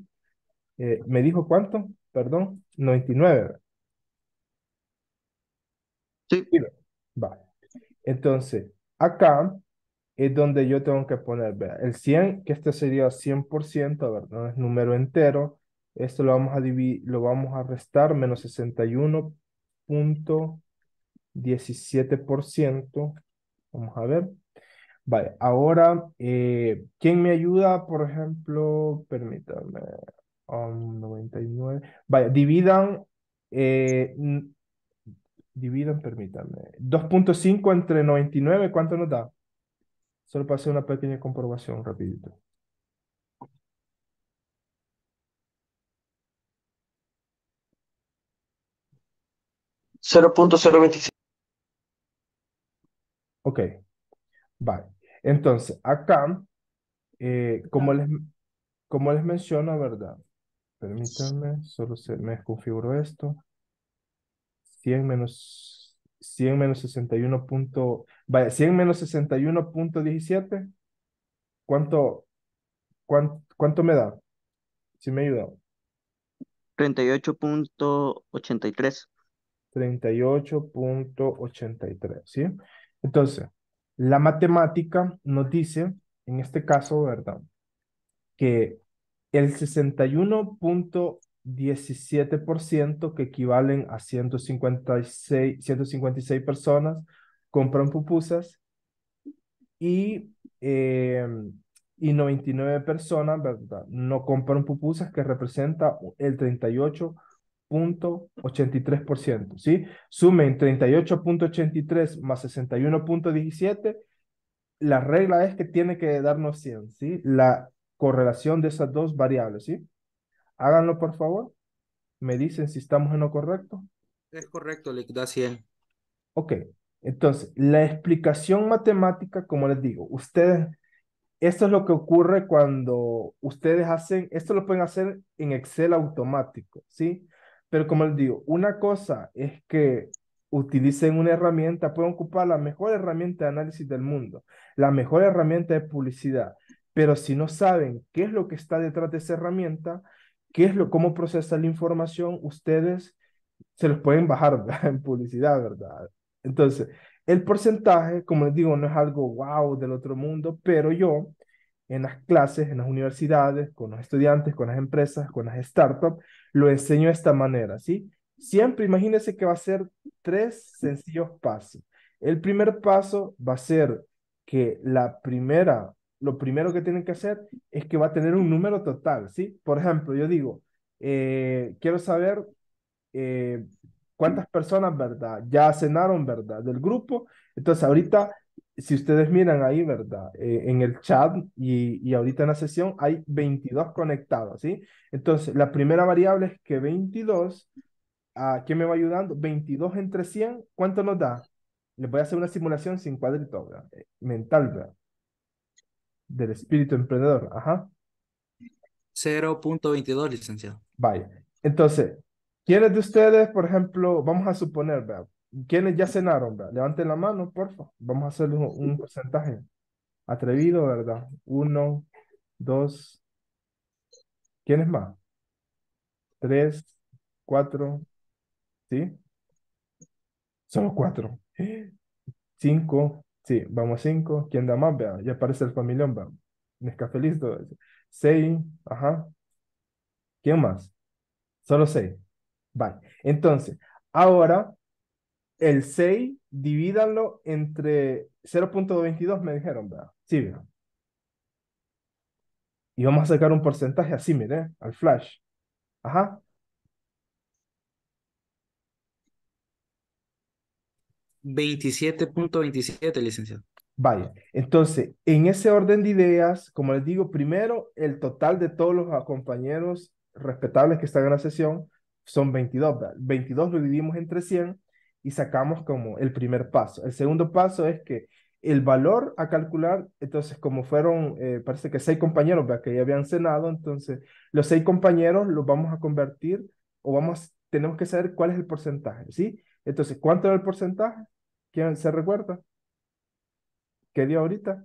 ¿Me dijo cuánto? Perdón. 99. Sí. Vale. Entonces, acá es donde yo tengo que poner, ¿verdad? El 100, que este sería 100%, ¿verdad? Es número entero. Esto lo vamos a dividir, lo vamos a restar, menos 61.17%. Vamos a ver. Vale, ahora, ¿quién me ayuda? Por ejemplo, permítanme, 99. Vale, dividan, permítanme, 2.5 entre 99, ¿cuánto nos da? Solo para hacer una pequeña comprobación rapidito. $0.025. Ok, vale. Entonces, acá, como les menciono, ¿verdad? Permítanme, solo se me desconfiguró esto. 100 menos 61.17. ¿Cuánto me da? ¿Sí me ayuda? 38.83. 38.83, ¿sí? Entonces, la matemática nos dice, en este caso, ¿verdad? Que el 61.17%, que equivalen a 156 personas, compran pupusas y 99 personas, ¿verdad? No compran pupusas, que representa el 38.83%, ¿sí? Sumen 38.83 más 61.17, la regla es que tiene que darnos 100, ¿sí? La correlación de esas dos variables, ¿sí? Háganlo, por favor. Me dicen si estamos en lo correcto. Es correcto, le da 100. Ok, entonces, la explicación matemática, como les digo, ustedes, esto es lo que ocurre cuando ustedes hacen, esto lo pueden hacer en Excel automático, ¿sí? Pero como les digo, una cosa es que utilicen una herramienta, pueden ocupar la mejor herramienta de análisis del mundo, la mejor herramienta de publicidad, pero si no saben qué es lo que está detrás de esa herramienta, cómo procesa la información, ustedes se los pueden bajar, ¿verdad? En publicidad, ¿verdad? Entonces, el porcentaje, como les digo, no es algo wow del otro mundo, pero yo en las clases, en las universidades, con los estudiantes, con las empresas, con las startups, lo enseño de esta manera, ¿sí? Siempre imagínense que va a ser 3 sencillos pasos. El primer paso va a ser que lo primero que tienen que hacer es que va a tener un número total, ¿sí? Por ejemplo, yo digo, quiero saber cuántas personas, ¿verdad? Ya cenaron, ¿verdad? Del grupo. Entonces, ahorita, si ustedes miran ahí, ¿verdad? En el chat y ahorita en la sesión hay 22 conectados, ¿sí? Entonces, la primera variable es que 22, ¿a quién me va ayudando? 22 entre 100, ¿cuánto nos da? Les voy a hacer una simulación sin cuadrito, ¿verdad? Mental, ¿verdad? Del espíritu emprendedor, ajá. 0.22, licenciado. Vaya. Entonces, ¿quiénes de ustedes, por ejemplo, vamos a suponer, ¿verdad? ¿Quiénes ya cenaron, ¿verdad? Levanten la mano, por favor. Vamos a hacer un porcentaje atrevido, ¿verdad? 1, 2. ¿Quiénes más? 3, 4. ¿Sí? Solo 4. 5. Sí, vamos 5. ¿Quién da más, ¿verdad? Ya aparece el familión, ¿verdad? Nescafé listo. 6. Ajá. ¿Quién más? Solo 6. Vale. Entonces, ahora... El 6, divídanlo entre 0.22, me dijeron, ¿verdad? Sí, ¿verdad? y vamos a sacar un porcentaje así, mire, al flash. Ajá. $27.27, licenciado. Vaya, entonces, en ese orden de ideas, como les digo, primero, el total de todos los compañeros respetables que están en la sesión son 22, ¿verdad? 22 lo dividimos entre 100 y sacamos como el primer paso. El segundo paso es que el valor a calcular, entonces, como fueron, parece que 6 compañeros, ¿verdad?, que ya habían cenado, entonces, los 6 compañeros los vamos a convertir, o tenemos que saber cuál es el porcentaje, ¿sí? Entonces, ¿cuánto era el porcentaje? ¿Quién se recuerda? ¿Qué dio ahorita?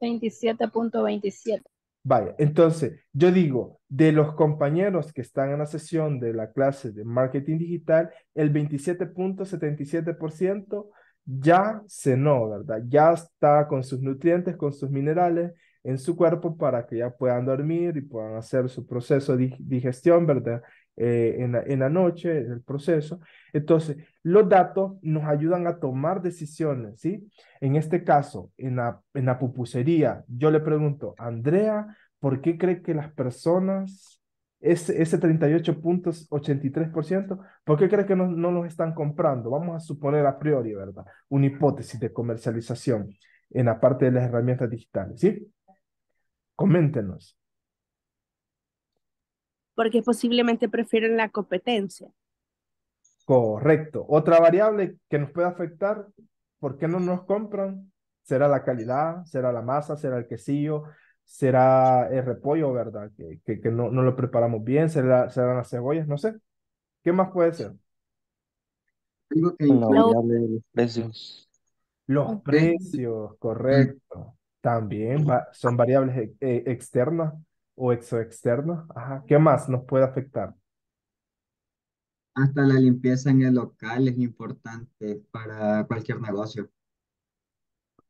27.27. Vaya, entonces, yo digo, de los compañeros que están en la sesión de la clase de marketing digital, el 27.77% ya cenó, ¿verdad? Ya está con sus nutrientes, con sus minerales en su cuerpo para que ya puedan dormir y puedan hacer su proceso de digestión, ¿verdad? En la noche, el proceso. Entonces, los datos nos ayudan a tomar decisiones, ¿sí? En este caso, en la pupusería, yo le pregunto, Andrea, ¿por qué cree que las personas, ese 38.83%, ¿por qué cree que no los están comprando? Vamos a suponer a priori, ¿verdad? Una hipótesis de comercialización en la parte de las herramientas digitales, ¿sí? Coméntenos. Porque posiblemente prefieren la competencia. Correcto. Otra variable que nos puede afectar, ¿por qué no nos compran? Será la calidad, será la masa, será el quesillo, será el repollo, ¿verdad? Que no lo preparamos bien, serán las cebollas, no sé. ¿Qué más puede ser? Digo que la variable de los precios. Los precios, correcto. También son variables externas. O externo. Ajá. ¿Qué más nos puede afectar? Hasta la limpieza en el local es importante para cualquier negocio.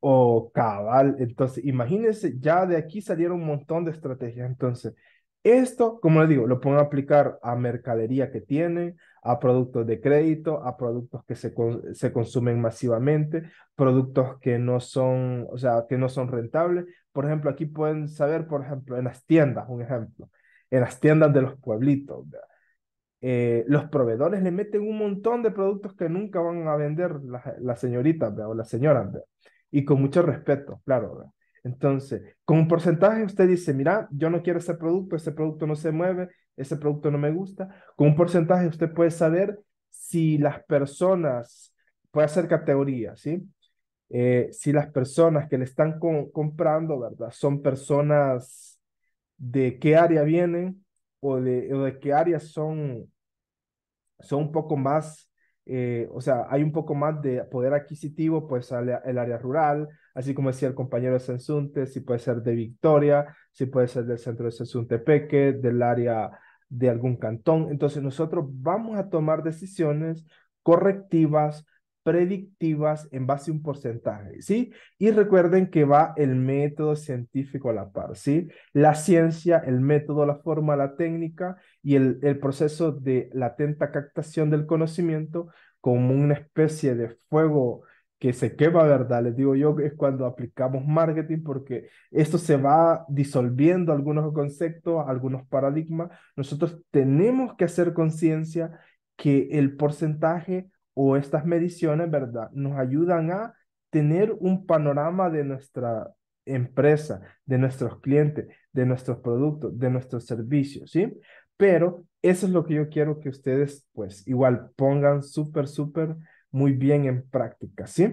Oh, cabal. Entonces, imagínense, ya de aquí salieron un montón de estrategias. Entonces, esto, como les digo, lo pueden aplicar a mercadería que tienen, a productos de crédito, a productos que se consumen masivamente, productos que no son, o sea, que no son rentables. Por ejemplo, aquí pueden saber, por ejemplo, en las tiendas, un ejemplo, en las tiendas de los pueblitos, los proveedores le meten un montón de productos que nunca van a vender las señoritas, ¿verdad?, o las señoras, ¿verdad?, y con mucho respeto, claro, ¿verdad? Entonces, con un porcentaje usted dice, mira, yo no quiero ese producto no se mueve, ese producto no me gusta. Con un porcentaje usted puede saber si las personas, puede hacer categorías, ¿sí? Si las personas que le están comprando, ¿verdad?, son personas de qué área vienen o de qué área son un poco más, o sea, hay un poco más de poder adquisitivo, pues el área rural, así como decía el compañero de Sensunte, si puede ser de Victoria, si puede ser del centro de Sensuntepeque, del área de algún cantón. Entonces nosotros vamos a tomar decisiones correctivas, predictivas en base a un porcentaje, ¿sí? Y recuerden que va el método científico a la par, ¿sí? La ciencia, el método, la forma, la técnica y el proceso de latenta captación del conocimiento como una especie de fuego que se quema, ¿verdad? Les digo yo, es cuando aplicamos marketing, porque esto se va disolviendo algunos conceptos, algunos paradigmas. Nosotros tenemos que hacer conciencia que el porcentaje o estas mediciones, ¿verdad?, nos ayudan a tener un panorama de nuestra empresa, de nuestros clientes, de nuestros productos, de nuestros servicios, ¿sí? Pero eso es lo que yo quiero que ustedes, pues, igual pongan súper muy bien en práctica, ¿sí?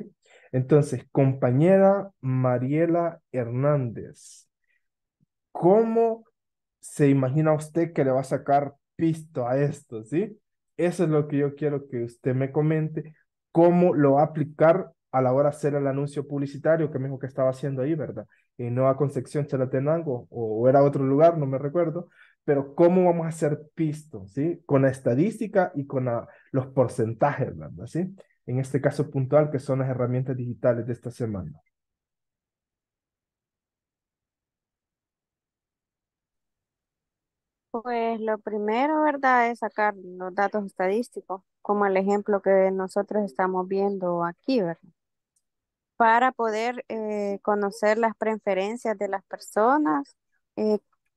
Entonces, compañera Mariela Hernández, ¿cómo se imagina usted que le va a sacar pisto a esto, ¿sí? Eso es lo que yo quiero que usted me comente, cómo lo va a aplicar a la hora de hacer el anuncio publicitario que me dijo que estaba haciendo ahí, ¿verdad? En Nueva Concepción, Chalatenango, o era otro lugar, no me recuerdo, pero cómo vamos a hacer pisto, ¿sí? Con la estadística y con los porcentajes, ¿verdad? ¿Sí? En este caso puntual, que son las herramientas digitales de esta semana. Pues lo primero, ¿verdad?, es sacar los datos estadísticos, como el ejemplo que nosotros estamos viendo aquí, ¿verdad? para poder conocer las preferencias de las personas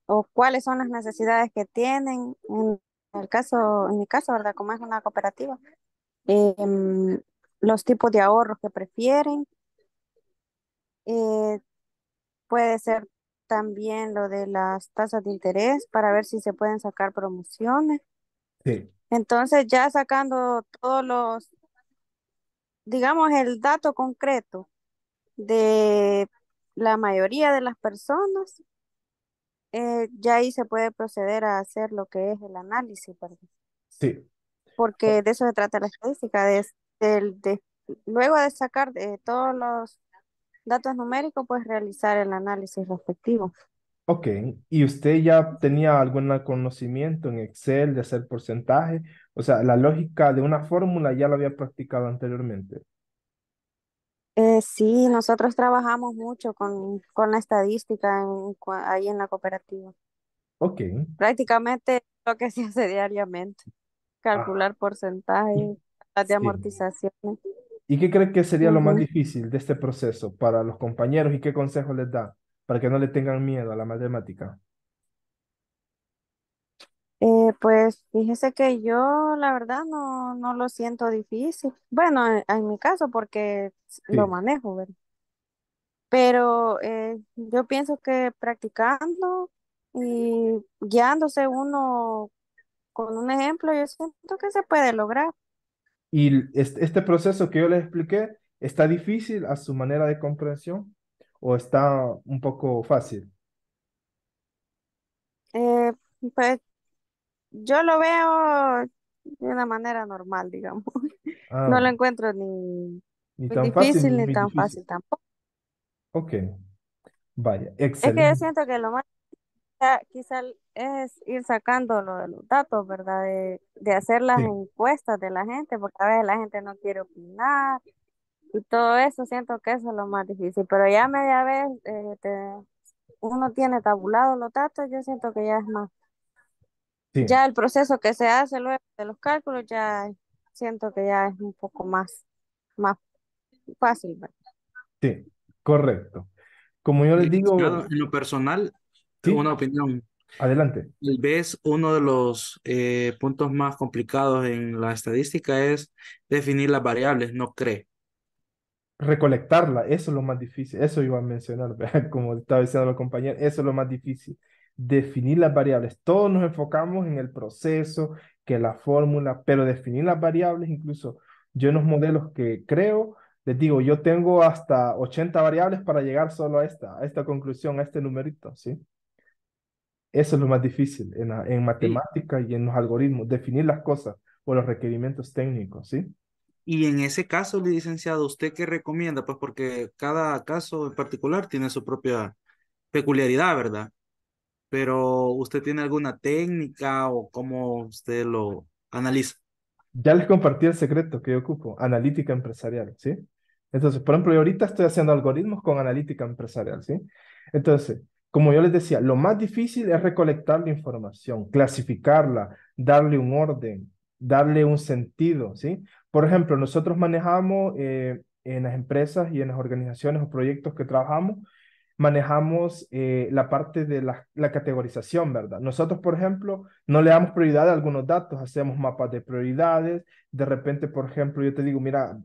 o cuáles son las necesidades que tienen. En mi caso, ¿verdad? Como es una cooperativa, los tipos de ahorros que prefieren. Puede ser también lo de las tasas de interés para ver si se pueden sacar promociones. Sí. Entonces, ya sacando todos los, digamos, el dato concreto de la mayoría de las personas, ya ahí se puede proceder a hacer lo que es el análisis, ¿verdad? Sí. Porque de eso se trata la estadística. Luego de sacar todos los datos numéricos, pues realizar el análisis respectivo. Ok, ¿y usted ya tenía algún conocimiento en Excel de hacer porcentaje? O sea, la lógica de una fórmula ya la había practicado anteriormente. Sí, nosotros trabajamos mucho con la estadística ahí en la cooperativa. Ok. Prácticamente lo que se hace diariamente, calcular porcentajes, las de amortizaciones. ¿Y qué cree que sería lo más difícil de este proceso para los compañeros y qué consejos les da para que no le tengan miedo a la matemática? Pues fíjese que yo la verdad no lo siento difícil. Bueno, en mi caso porque lo manejo, ¿verdad? Pero yo pienso que practicando y guiándose uno con un ejemplo, yo siento que se puede lograr. ¿Y este proceso que yo les expliqué está difícil a su manera de comprensión o está un poco fácil? Pues yo lo veo de una manera normal, digamos. No lo encuentro ni tan difícil fácil, ni tan difícil. Fácil tampoco. Ok, vaya, excelente. Es que yo siento que lo más quizá es ir sacando lo de los datos, ¿verdad? De hacer las encuestas de la gente, porque a veces la gente no quiere opinar y todo eso, siento que eso es lo más difícil, pero ya media vez uno tiene tabulado los datos, yo siento que ya es más. Sí. Ya el proceso que se hace luego de los cálculos, ya siento que ya es un poco más fácil, ¿verdad? Sí, correcto. Como yo les digo... Yo, en lo personal... ¿Sí? Una opinión. Adelante. Tal vez uno de los puntos más complicados en la estadística es definir las variables, ¿no cree? Recolectarla, eso es lo más difícil. Eso iba a mencionar, ¿verdad? Como estaba diciendo la compañera, eso es lo más difícil. Definir las variables. Todos nos enfocamos en el proceso, que la fórmula, pero definir las variables, incluso yo en los modelos que creo, les digo, yo tengo hasta 80 variables para llegar solo a esta conclusión, a este numerito, ¿sí? Eso es lo más difícil en matemática y en los algoritmos, definir las cosas o los requerimientos técnicos, ¿sí? Y en ese caso, licenciado, ¿usted qué recomienda? Pues porque cada caso en particular tiene su propia peculiaridad, ¿verdad? Pero ¿usted tiene alguna técnica o cómo usted lo analiza? Ya les compartí el secreto que yo ocupo, analítica empresarial, ¿sí? Entonces, por ejemplo, yo ahorita estoy haciendo algoritmos con analítica empresarial, ¿sí? Entonces... Como yo les decía, lo más difícil es recolectar la información, clasificarla, darle un orden, darle un sentido, ¿sí? Por ejemplo, nosotros manejamos en las empresas y en las organizaciones o proyectos que trabajamos, manejamos la parte de la categorización, ¿verdad? Nosotros, por ejemplo, no le damos prioridad a algunos datos, hacemos mapas de prioridades, de repente, por ejemplo, yo te digo, mira,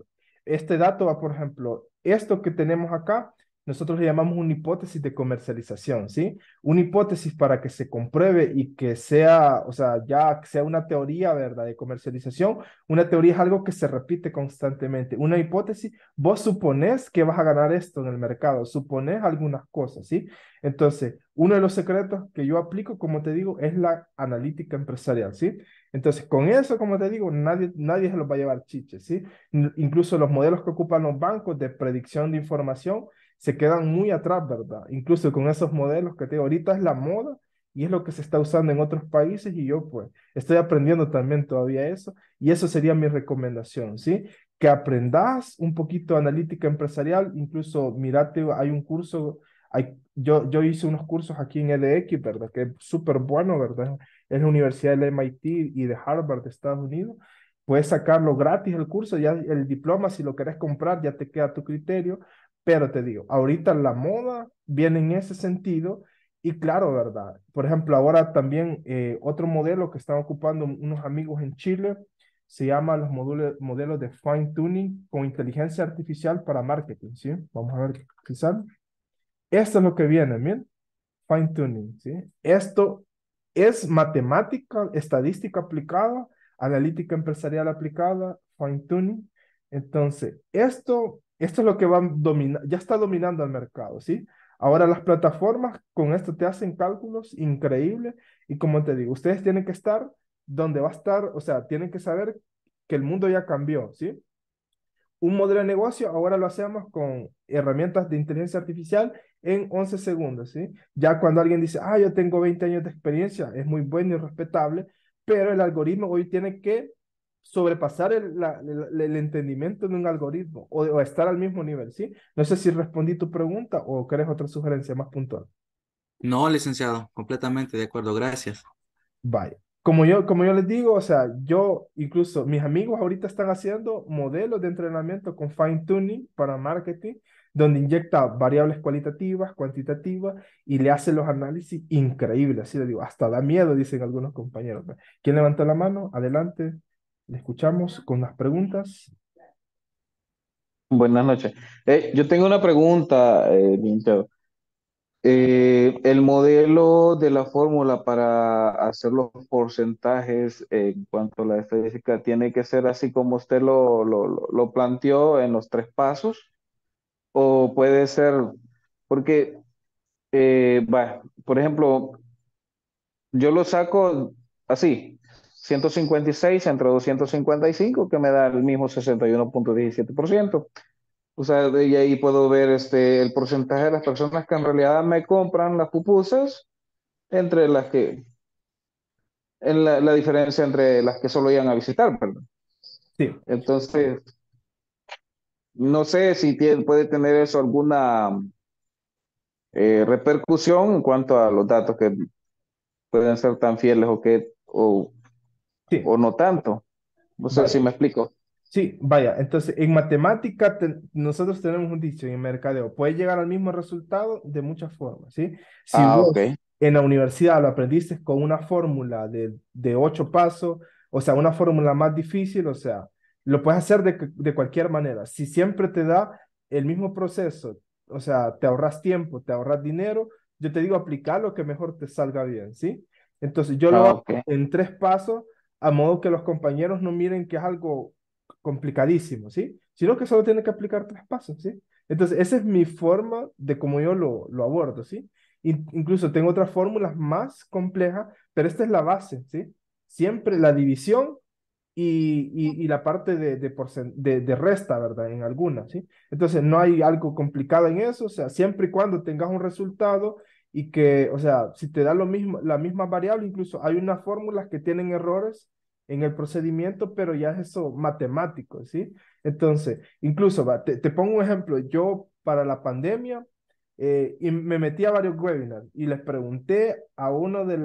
este dato va, por ejemplo, esto que tenemos acá, nosotros le llamamos una hipótesis de comercialización, ¿sí? Una hipótesis para que se compruebe y que sea, o sea, ya sea una teoría, ¿verdad? De comercialización, una teoría es algo que se repite constantemente. Una hipótesis, vos suponés que vas a ganar esto en el mercado, suponés algunas cosas, ¿sí? Entonces, uno de los secretos que yo aplico, como te digo, es la analítica empresarial, ¿sí? Entonces, con eso, como te digo, nadie se los va a llevar chiches, ¿sí? Incluso los modelos que ocupan los bancos de predicción de información se quedan muy atrás, ¿verdad? Incluso con esos modelos que te digo, ahorita es la moda y es lo que se está usando en otros países y yo pues estoy aprendiendo también todavía eso y eso sería mi recomendación, ¿sí? Que aprendas un poquito de analítica empresarial, incluso mirate, hay un curso, yo hice unos cursos aquí en LX, ¿verdad? Que es súper bueno, ¿verdad? Es la Universidad del MIT y de Harvard de Estados Unidos. Puedes sacarlo gratis el curso, ya el diploma si lo querés comprar ya te queda a tu criterio, Pero te digo, ahorita la moda viene en ese sentido y claro, ¿verdad? Por ejemplo, ahora también otro modelo que están ocupando unos amigos en Chile se llama los modelos de fine tuning con inteligencia artificial para marketing, ¿sí? Vamos a ver qué sale. Esto es lo que viene, miren. Fine tuning, ¿sí? Esto es matemática, estadística aplicada, analítica empresarial aplicada, fine tuning. Entonces, esto es lo que va a dominar, ya está dominando el mercado, ¿sí? Ahora las plataformas con esto te hacen cálculos increíbles y como te digo, ustedes tienen que estar donde va a estar, o sea, tienen que saber que el mundo ya cambió, ¿sí? Un modelo de negocio ahora lo hacemos con herramientas de inteligencia artificial en 11 segundos, ¿sí? Ya cuando alguien dice, ah, yo tengo 20 años de experiencia, es muy bueno y respetable, pero el algoritmo hoy tiene que sobrepasar el entendimiento de un algoritmo o estar al mismo nivel, ¿sí? No sé si respondí tu pregunta o querés otra sugerencia más puntual. No, licenciado, completamente de acuerdo, gracias. Vaya. Como yo les digo, o sea, yo incluso, mis amigos ahorita están haciendo modelos de entrenamiento con fine tuning para marketing, donde inyecta variables cualitativas, cuantitativas, y le hace los análisis increíbles, así le digo, hasta da miedo, dicen algunos compañeros. ¿Quién levantó la mano? Adelante, le escuchamos con las preguntas. Buenas noches. Yo tengo una pregunta, Vinto. El modelo de la fórmula para hacer los porcentajes en cuanto a la estadística tiene que ser así como usted lo planteó en los 3 pasos, o puede ser, porque, por ejemplo, yo lo saco así, 156 entre 255, que me da el mismo 61.17%. O sea, y ahí puedo ver el porcentaje de las personas que en realidad me compran las pupusas entre las que... La diferencia entre las que solo iban a visitar, perdón. Sí. Entonces, no sé si puede tener eso alguna repercusión en cuanto a los datos que pueden ser tan fieles sí, o no tanto. No sé si me explico. Sí, vaya, entonces en matemática nosotros tenemos un dicho en mercadeo, puedes llegar al mismo resultado de muchas formas, ¿sí? Si vos en la universidad lo aprendiste con una fórmula de 8 pasos, o sea, una fórmula más difícil, o sea, lo puedes hacer de cualquier manera. Si siempre te da el mismo proceso, o sea, te ahorras tiempo, te ahorras dinero, yo te digo aplicar lo que mejor te salga bien, ¿sí? Entonces yo lo hago en 3 pasos, a modo que los compañeros no miren que es algo complicadísimo, ¿sí? Sino que solo tiene que aplicar 3 pasos, ¿sí? Entonces, esa es mi forma de cómo yo lo abordo, ¿sí? Incluso tengo otras fórmulas más complejas, pero esta es la base, ¿sí? Siempre la división y la parte de resta, ¿verdad? En alguna, ¿sí? Entonces, no hay algo complicado en eso, o sea, siempre y cuando tengas un resultado y que, o sea, si te da lo mismo, la misma variable, incluso hay unas fórmulas que tienen errores en el procedimiento, pero ya es eso matemático, ¿sí? Entonces, incluso, te pongo un ejemplo, yo para la pandemia, y me metí a varios webinars, y les pregunté a uno de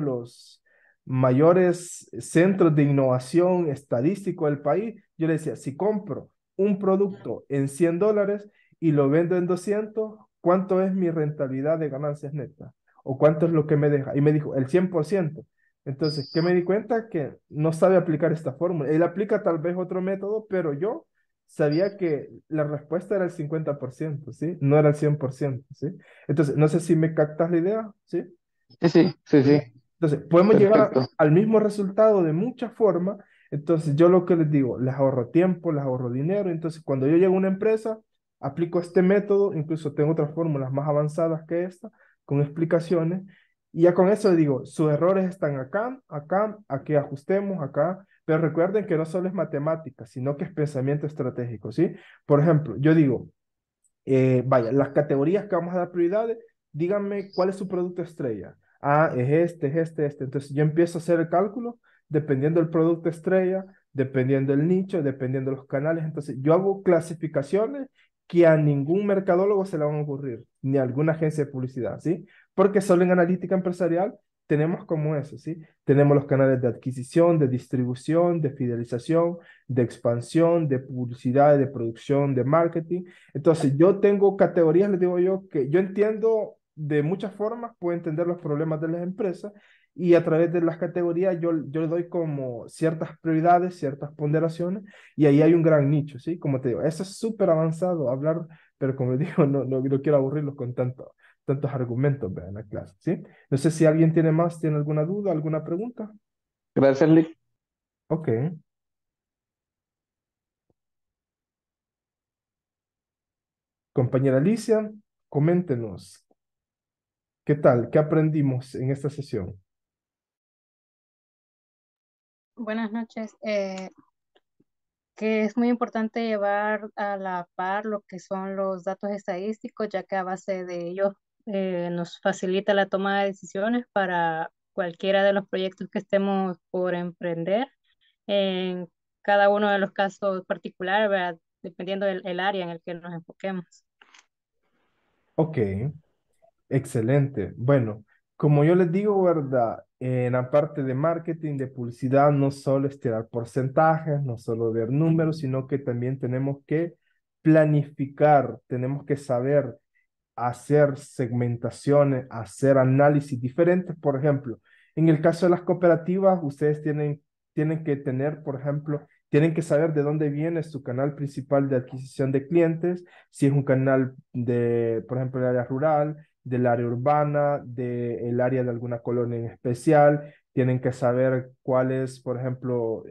los mayores centros de innovación estadístico del país, yo le decía, si compro un producto en $100 y lo vendo en 200, ¿cuánto es mi rentabilidad de ganancias netas? ¿O cuánto es lo que me deja? Y me dijo, el 100%. Entonces, ¿qué me di cuenta? Que no sabe aplicar esta fórmula. Él aplica tal vez otro método, pero yo sabía que la respuesta era el 50%, ¿sí? No era el 100%, ¿sí? Entonces, no sé si me captas la idea, ¿sí? Sí. Entonces, podemos llegar al mismo resultado de muchas formas. Entonces, yo lo que les digo, les ahorro tiempo, les ahorro dinero. Entonces, cuando yo llego a una empresa, aplico este método, incluso tengo otras fórmulas más avanzadas que esta, con explicaciones. Y ya con eso digo, sus errores están acá, aquí ajustemos, acá. Pero recuerden que no solo es matemática, sino que es pensamiento estratégico, ¿sí? Por ejemplo, yo digo, las categorías que vamos a dar prioridades, díganme cuál es su producto estrella. Ah, es este. Entonces yo empiezo a hacer el cálculo dependiendo del producto estrella, dependiendo del nicho, dependiendo de los canales. Entonces yo hago clasificaciones que a ningún mercadólogo se le van a ocurrir, ni a alguna agencia de publicidad, ¿sí? Porque solo en analítica empresarial tenemos como eso, ¿sí? Tenemos los canales de adquisición, de distribución, de fidelización, de expansión, de publicidad, de producción, de marketing. Entonces, yo tengo categorías, les digo yo, que yo entiendo de muchas formas, puedo entender los problemas de las empresas y a través de las categorías yo le doy como ciertas prioridades, ciertas ponderaciones y ahí hay un gran nicho, ¿sí? Como te digo, eso es súper avanzado hablar, pero como les digo, no quiero aburrirlos con tantos argumentos, ¿verdad? En la clase, ¿sí? No sé si alguien tiene alguna duda, alguna pregunta. Gracias, Lick. Ok. Compañera Alicia, coméntenos. ¿Qué tal? ¿Qué aprendimos en esta sesión? Buenas noches. Que es muy importante llevar a la par lo que son los datos estadísticos, ya que a base de ellos nos facilita la toma de decisiones para cualquiera de los proyectos que estemos por emprender. En cada uno de los casos particulares, ¿verdad? Dependiendo del área en el que nos enfoquemos. Ok. Excelente. Bueno, como yo les digo, ¿verdad? En la parte de marketing, de publicidad, no solo es tirar porcentajes, no solo ver números, sino que también tenemos que planificar, tenemos que saber hacer segmentaciones, hacer análisis diferentes. Por ejemplo, en el caso de las cooperativas, ustedes tienen que tener, por ejemplo, tienen que saber de dónde viene su canal principal de adquisición de clientes, si es un canal de, por ejemplo, el área rural, del área urbana, del área de alguna colonia en especial. Tienen que saber cuáles, por ejemplo,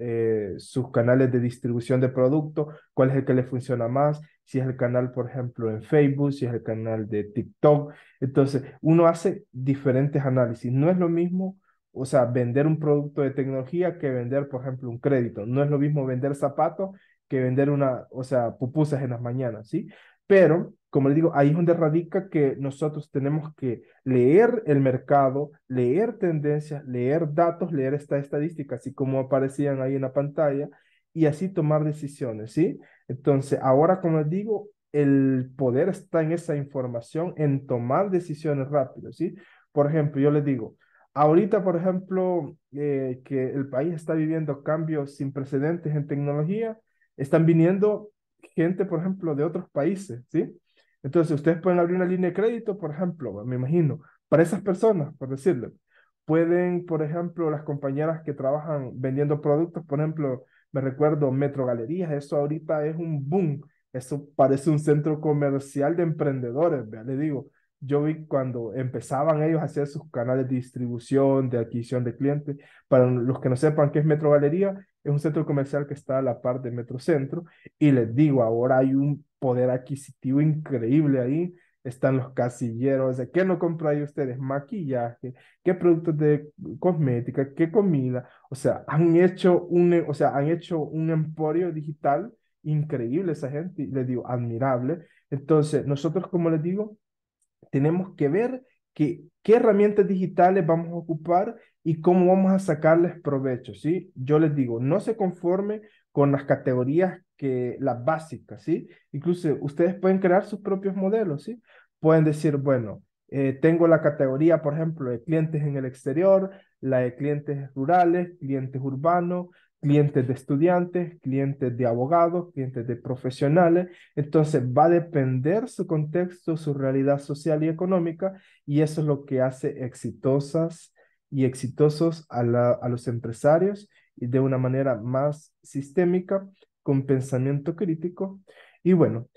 sus canales de distribución de producto, cuál es el que les funciona más, si es el canal, por ejemplo, en Facebook, si es el canal de TikTok. Entonces, uno hace diferentes análisis. No es lo mismo, o sea, vender un producto de tecnología que vender, por ejemplo, un crédito. No es lo mismo vender zapatos que vender o sea, pupusas en las mañanas, ¿sí? Pero, como les digo, ahí es donde radica que nosotros tenemos que leer el mercado, leer tendencias, leer datos, leer esta estadística, así como aparecían ahí en la pantalla, y así tomar decisiones, ¿sí? Entonces, ahora, como les digo, el poder está en esa información, en tomar decisiones rápido, ¿sí? Por ejemplo, yo les digo, ahorita, por ejemplo, que el país está viviendo cambios sin precedentes en tecnología, están viniendo gente, por ejemplo, de otros países, ¿sí? Entonces, ustedes pueden abrir una línea de crédito, por ejemplo, me imagino, para esas personas, por decirlo. Pueden, por ejemplo, las compañeras que trabajan vendiendo productos, por ejemplo, me recuerdo Metro Galerías, eso ahorita es un boom, eso parece un centro comercial de emprendedores, ¿verdad? Les digo, yo vi cuando empezaban ellos a hacer sus canales de distribución, de adquisición de clientes. Para los que no sepan qué es Metro Galería, es un centro comercial que está a la par de Metro Centro. Y les digo, ahora hay un poder adquisitivo increíble ahí. Están los casilleros. ¿De qué no compran ustedes? Maquillaje, qué productos de cosmética, qué comida. O sea, han hecho un emporio digital increíble esa gente. Y les digo, admirable. Entonces, nosotros, como les digo, tenemos que ver qué herramientas digitales vamos a ocupar y cómo vamos a sacarles provecho, ¿sí? Yo les digo, no se conformen con las categorías las básicas, ¿sí? Incluso ustedes pueden crear sus propios modelos, ¿sí? Pueden decir, bueno, tengo la categoría, por ejemplo, de clientes en el exterior, la de clientes rurales, clientes urbanos, clientes de estudiantes, clientes de abogados, clientes de profesionales. Entonces va a depender su contexto, su realidad social y económica, y eso es lo que hace exitosas y exitosos a los empresarios y de una manera más sistémica, con pensamiento crítico. Y bueno,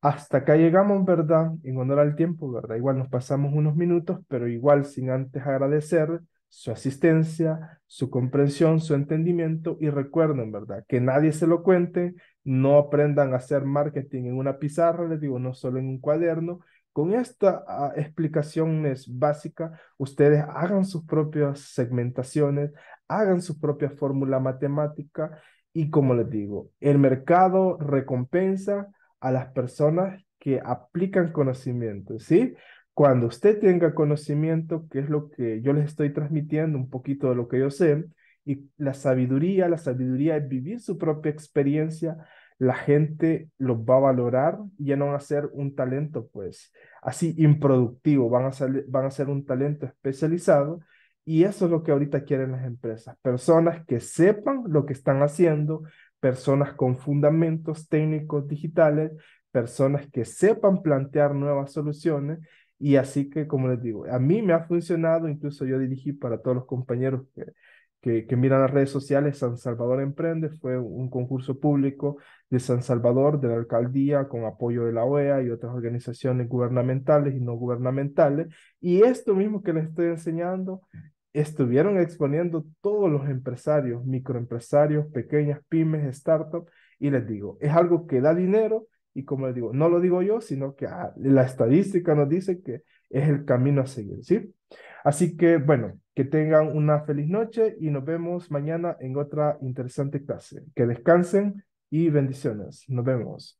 hasta acá llegamos, ¿verdad? En honor al tiempo, ¿verdad? Igual nos pasamos unos minutos, pero igual sin antes agradecer su asistencia, su comprensión, su entendimiento, y recuerden, ¿verdad? Que nadie se lo cuente, no aprendan a hacer marketing en una pizarra, les digo, no solo en un cuaderno. Con esta explicación es básica, ustedes hagan sus propias segmentaciones, hagan su propia fórmula matemática, y como les digo, el mercado recompensa a las personas que aplican conocimiento, ¿sí? Cuando usted tenga conocimiento, que es lo que yo les estoy transmitiendo, un poquito de lo que yo sé, y la sabiduría es vivir su propia experiencia, la gente los va a valorar y ya no van a ser un talento, pues, así improductivo, van a ser un talento especializado Y eso es lo que ahorita quieren las empresas. Personas que sepan lo que están haciendo, personas con fundamentos técnicos digitales, personas que sepan plantear nuevas soluciones. Y así que, como les digo, a mí me ha funcionado, incluso yo dirigí para todos los compañeros que miran las redes sociales, San Salvador Emprende, fue un concurso público de San Salvador, de la alcaldía, con apoyo de la OEA y otras organizaciones gubernamentales y no gubernamentales, y esto mismo que les estoy enseñando, estuvieron exponiendo todos los empresarios, microempresarios, pequeñas pymes, startups, y les digo, es algo que da dinero, y como les digo, no lo digo yo, sino que la estadística nos dice que es el camino a seguir, ¿sí? Así que, bueno, que tengan una feliz noche y nos vemos mañana en otra interesante clase. Que descansen y bendiciones. Nos vemos.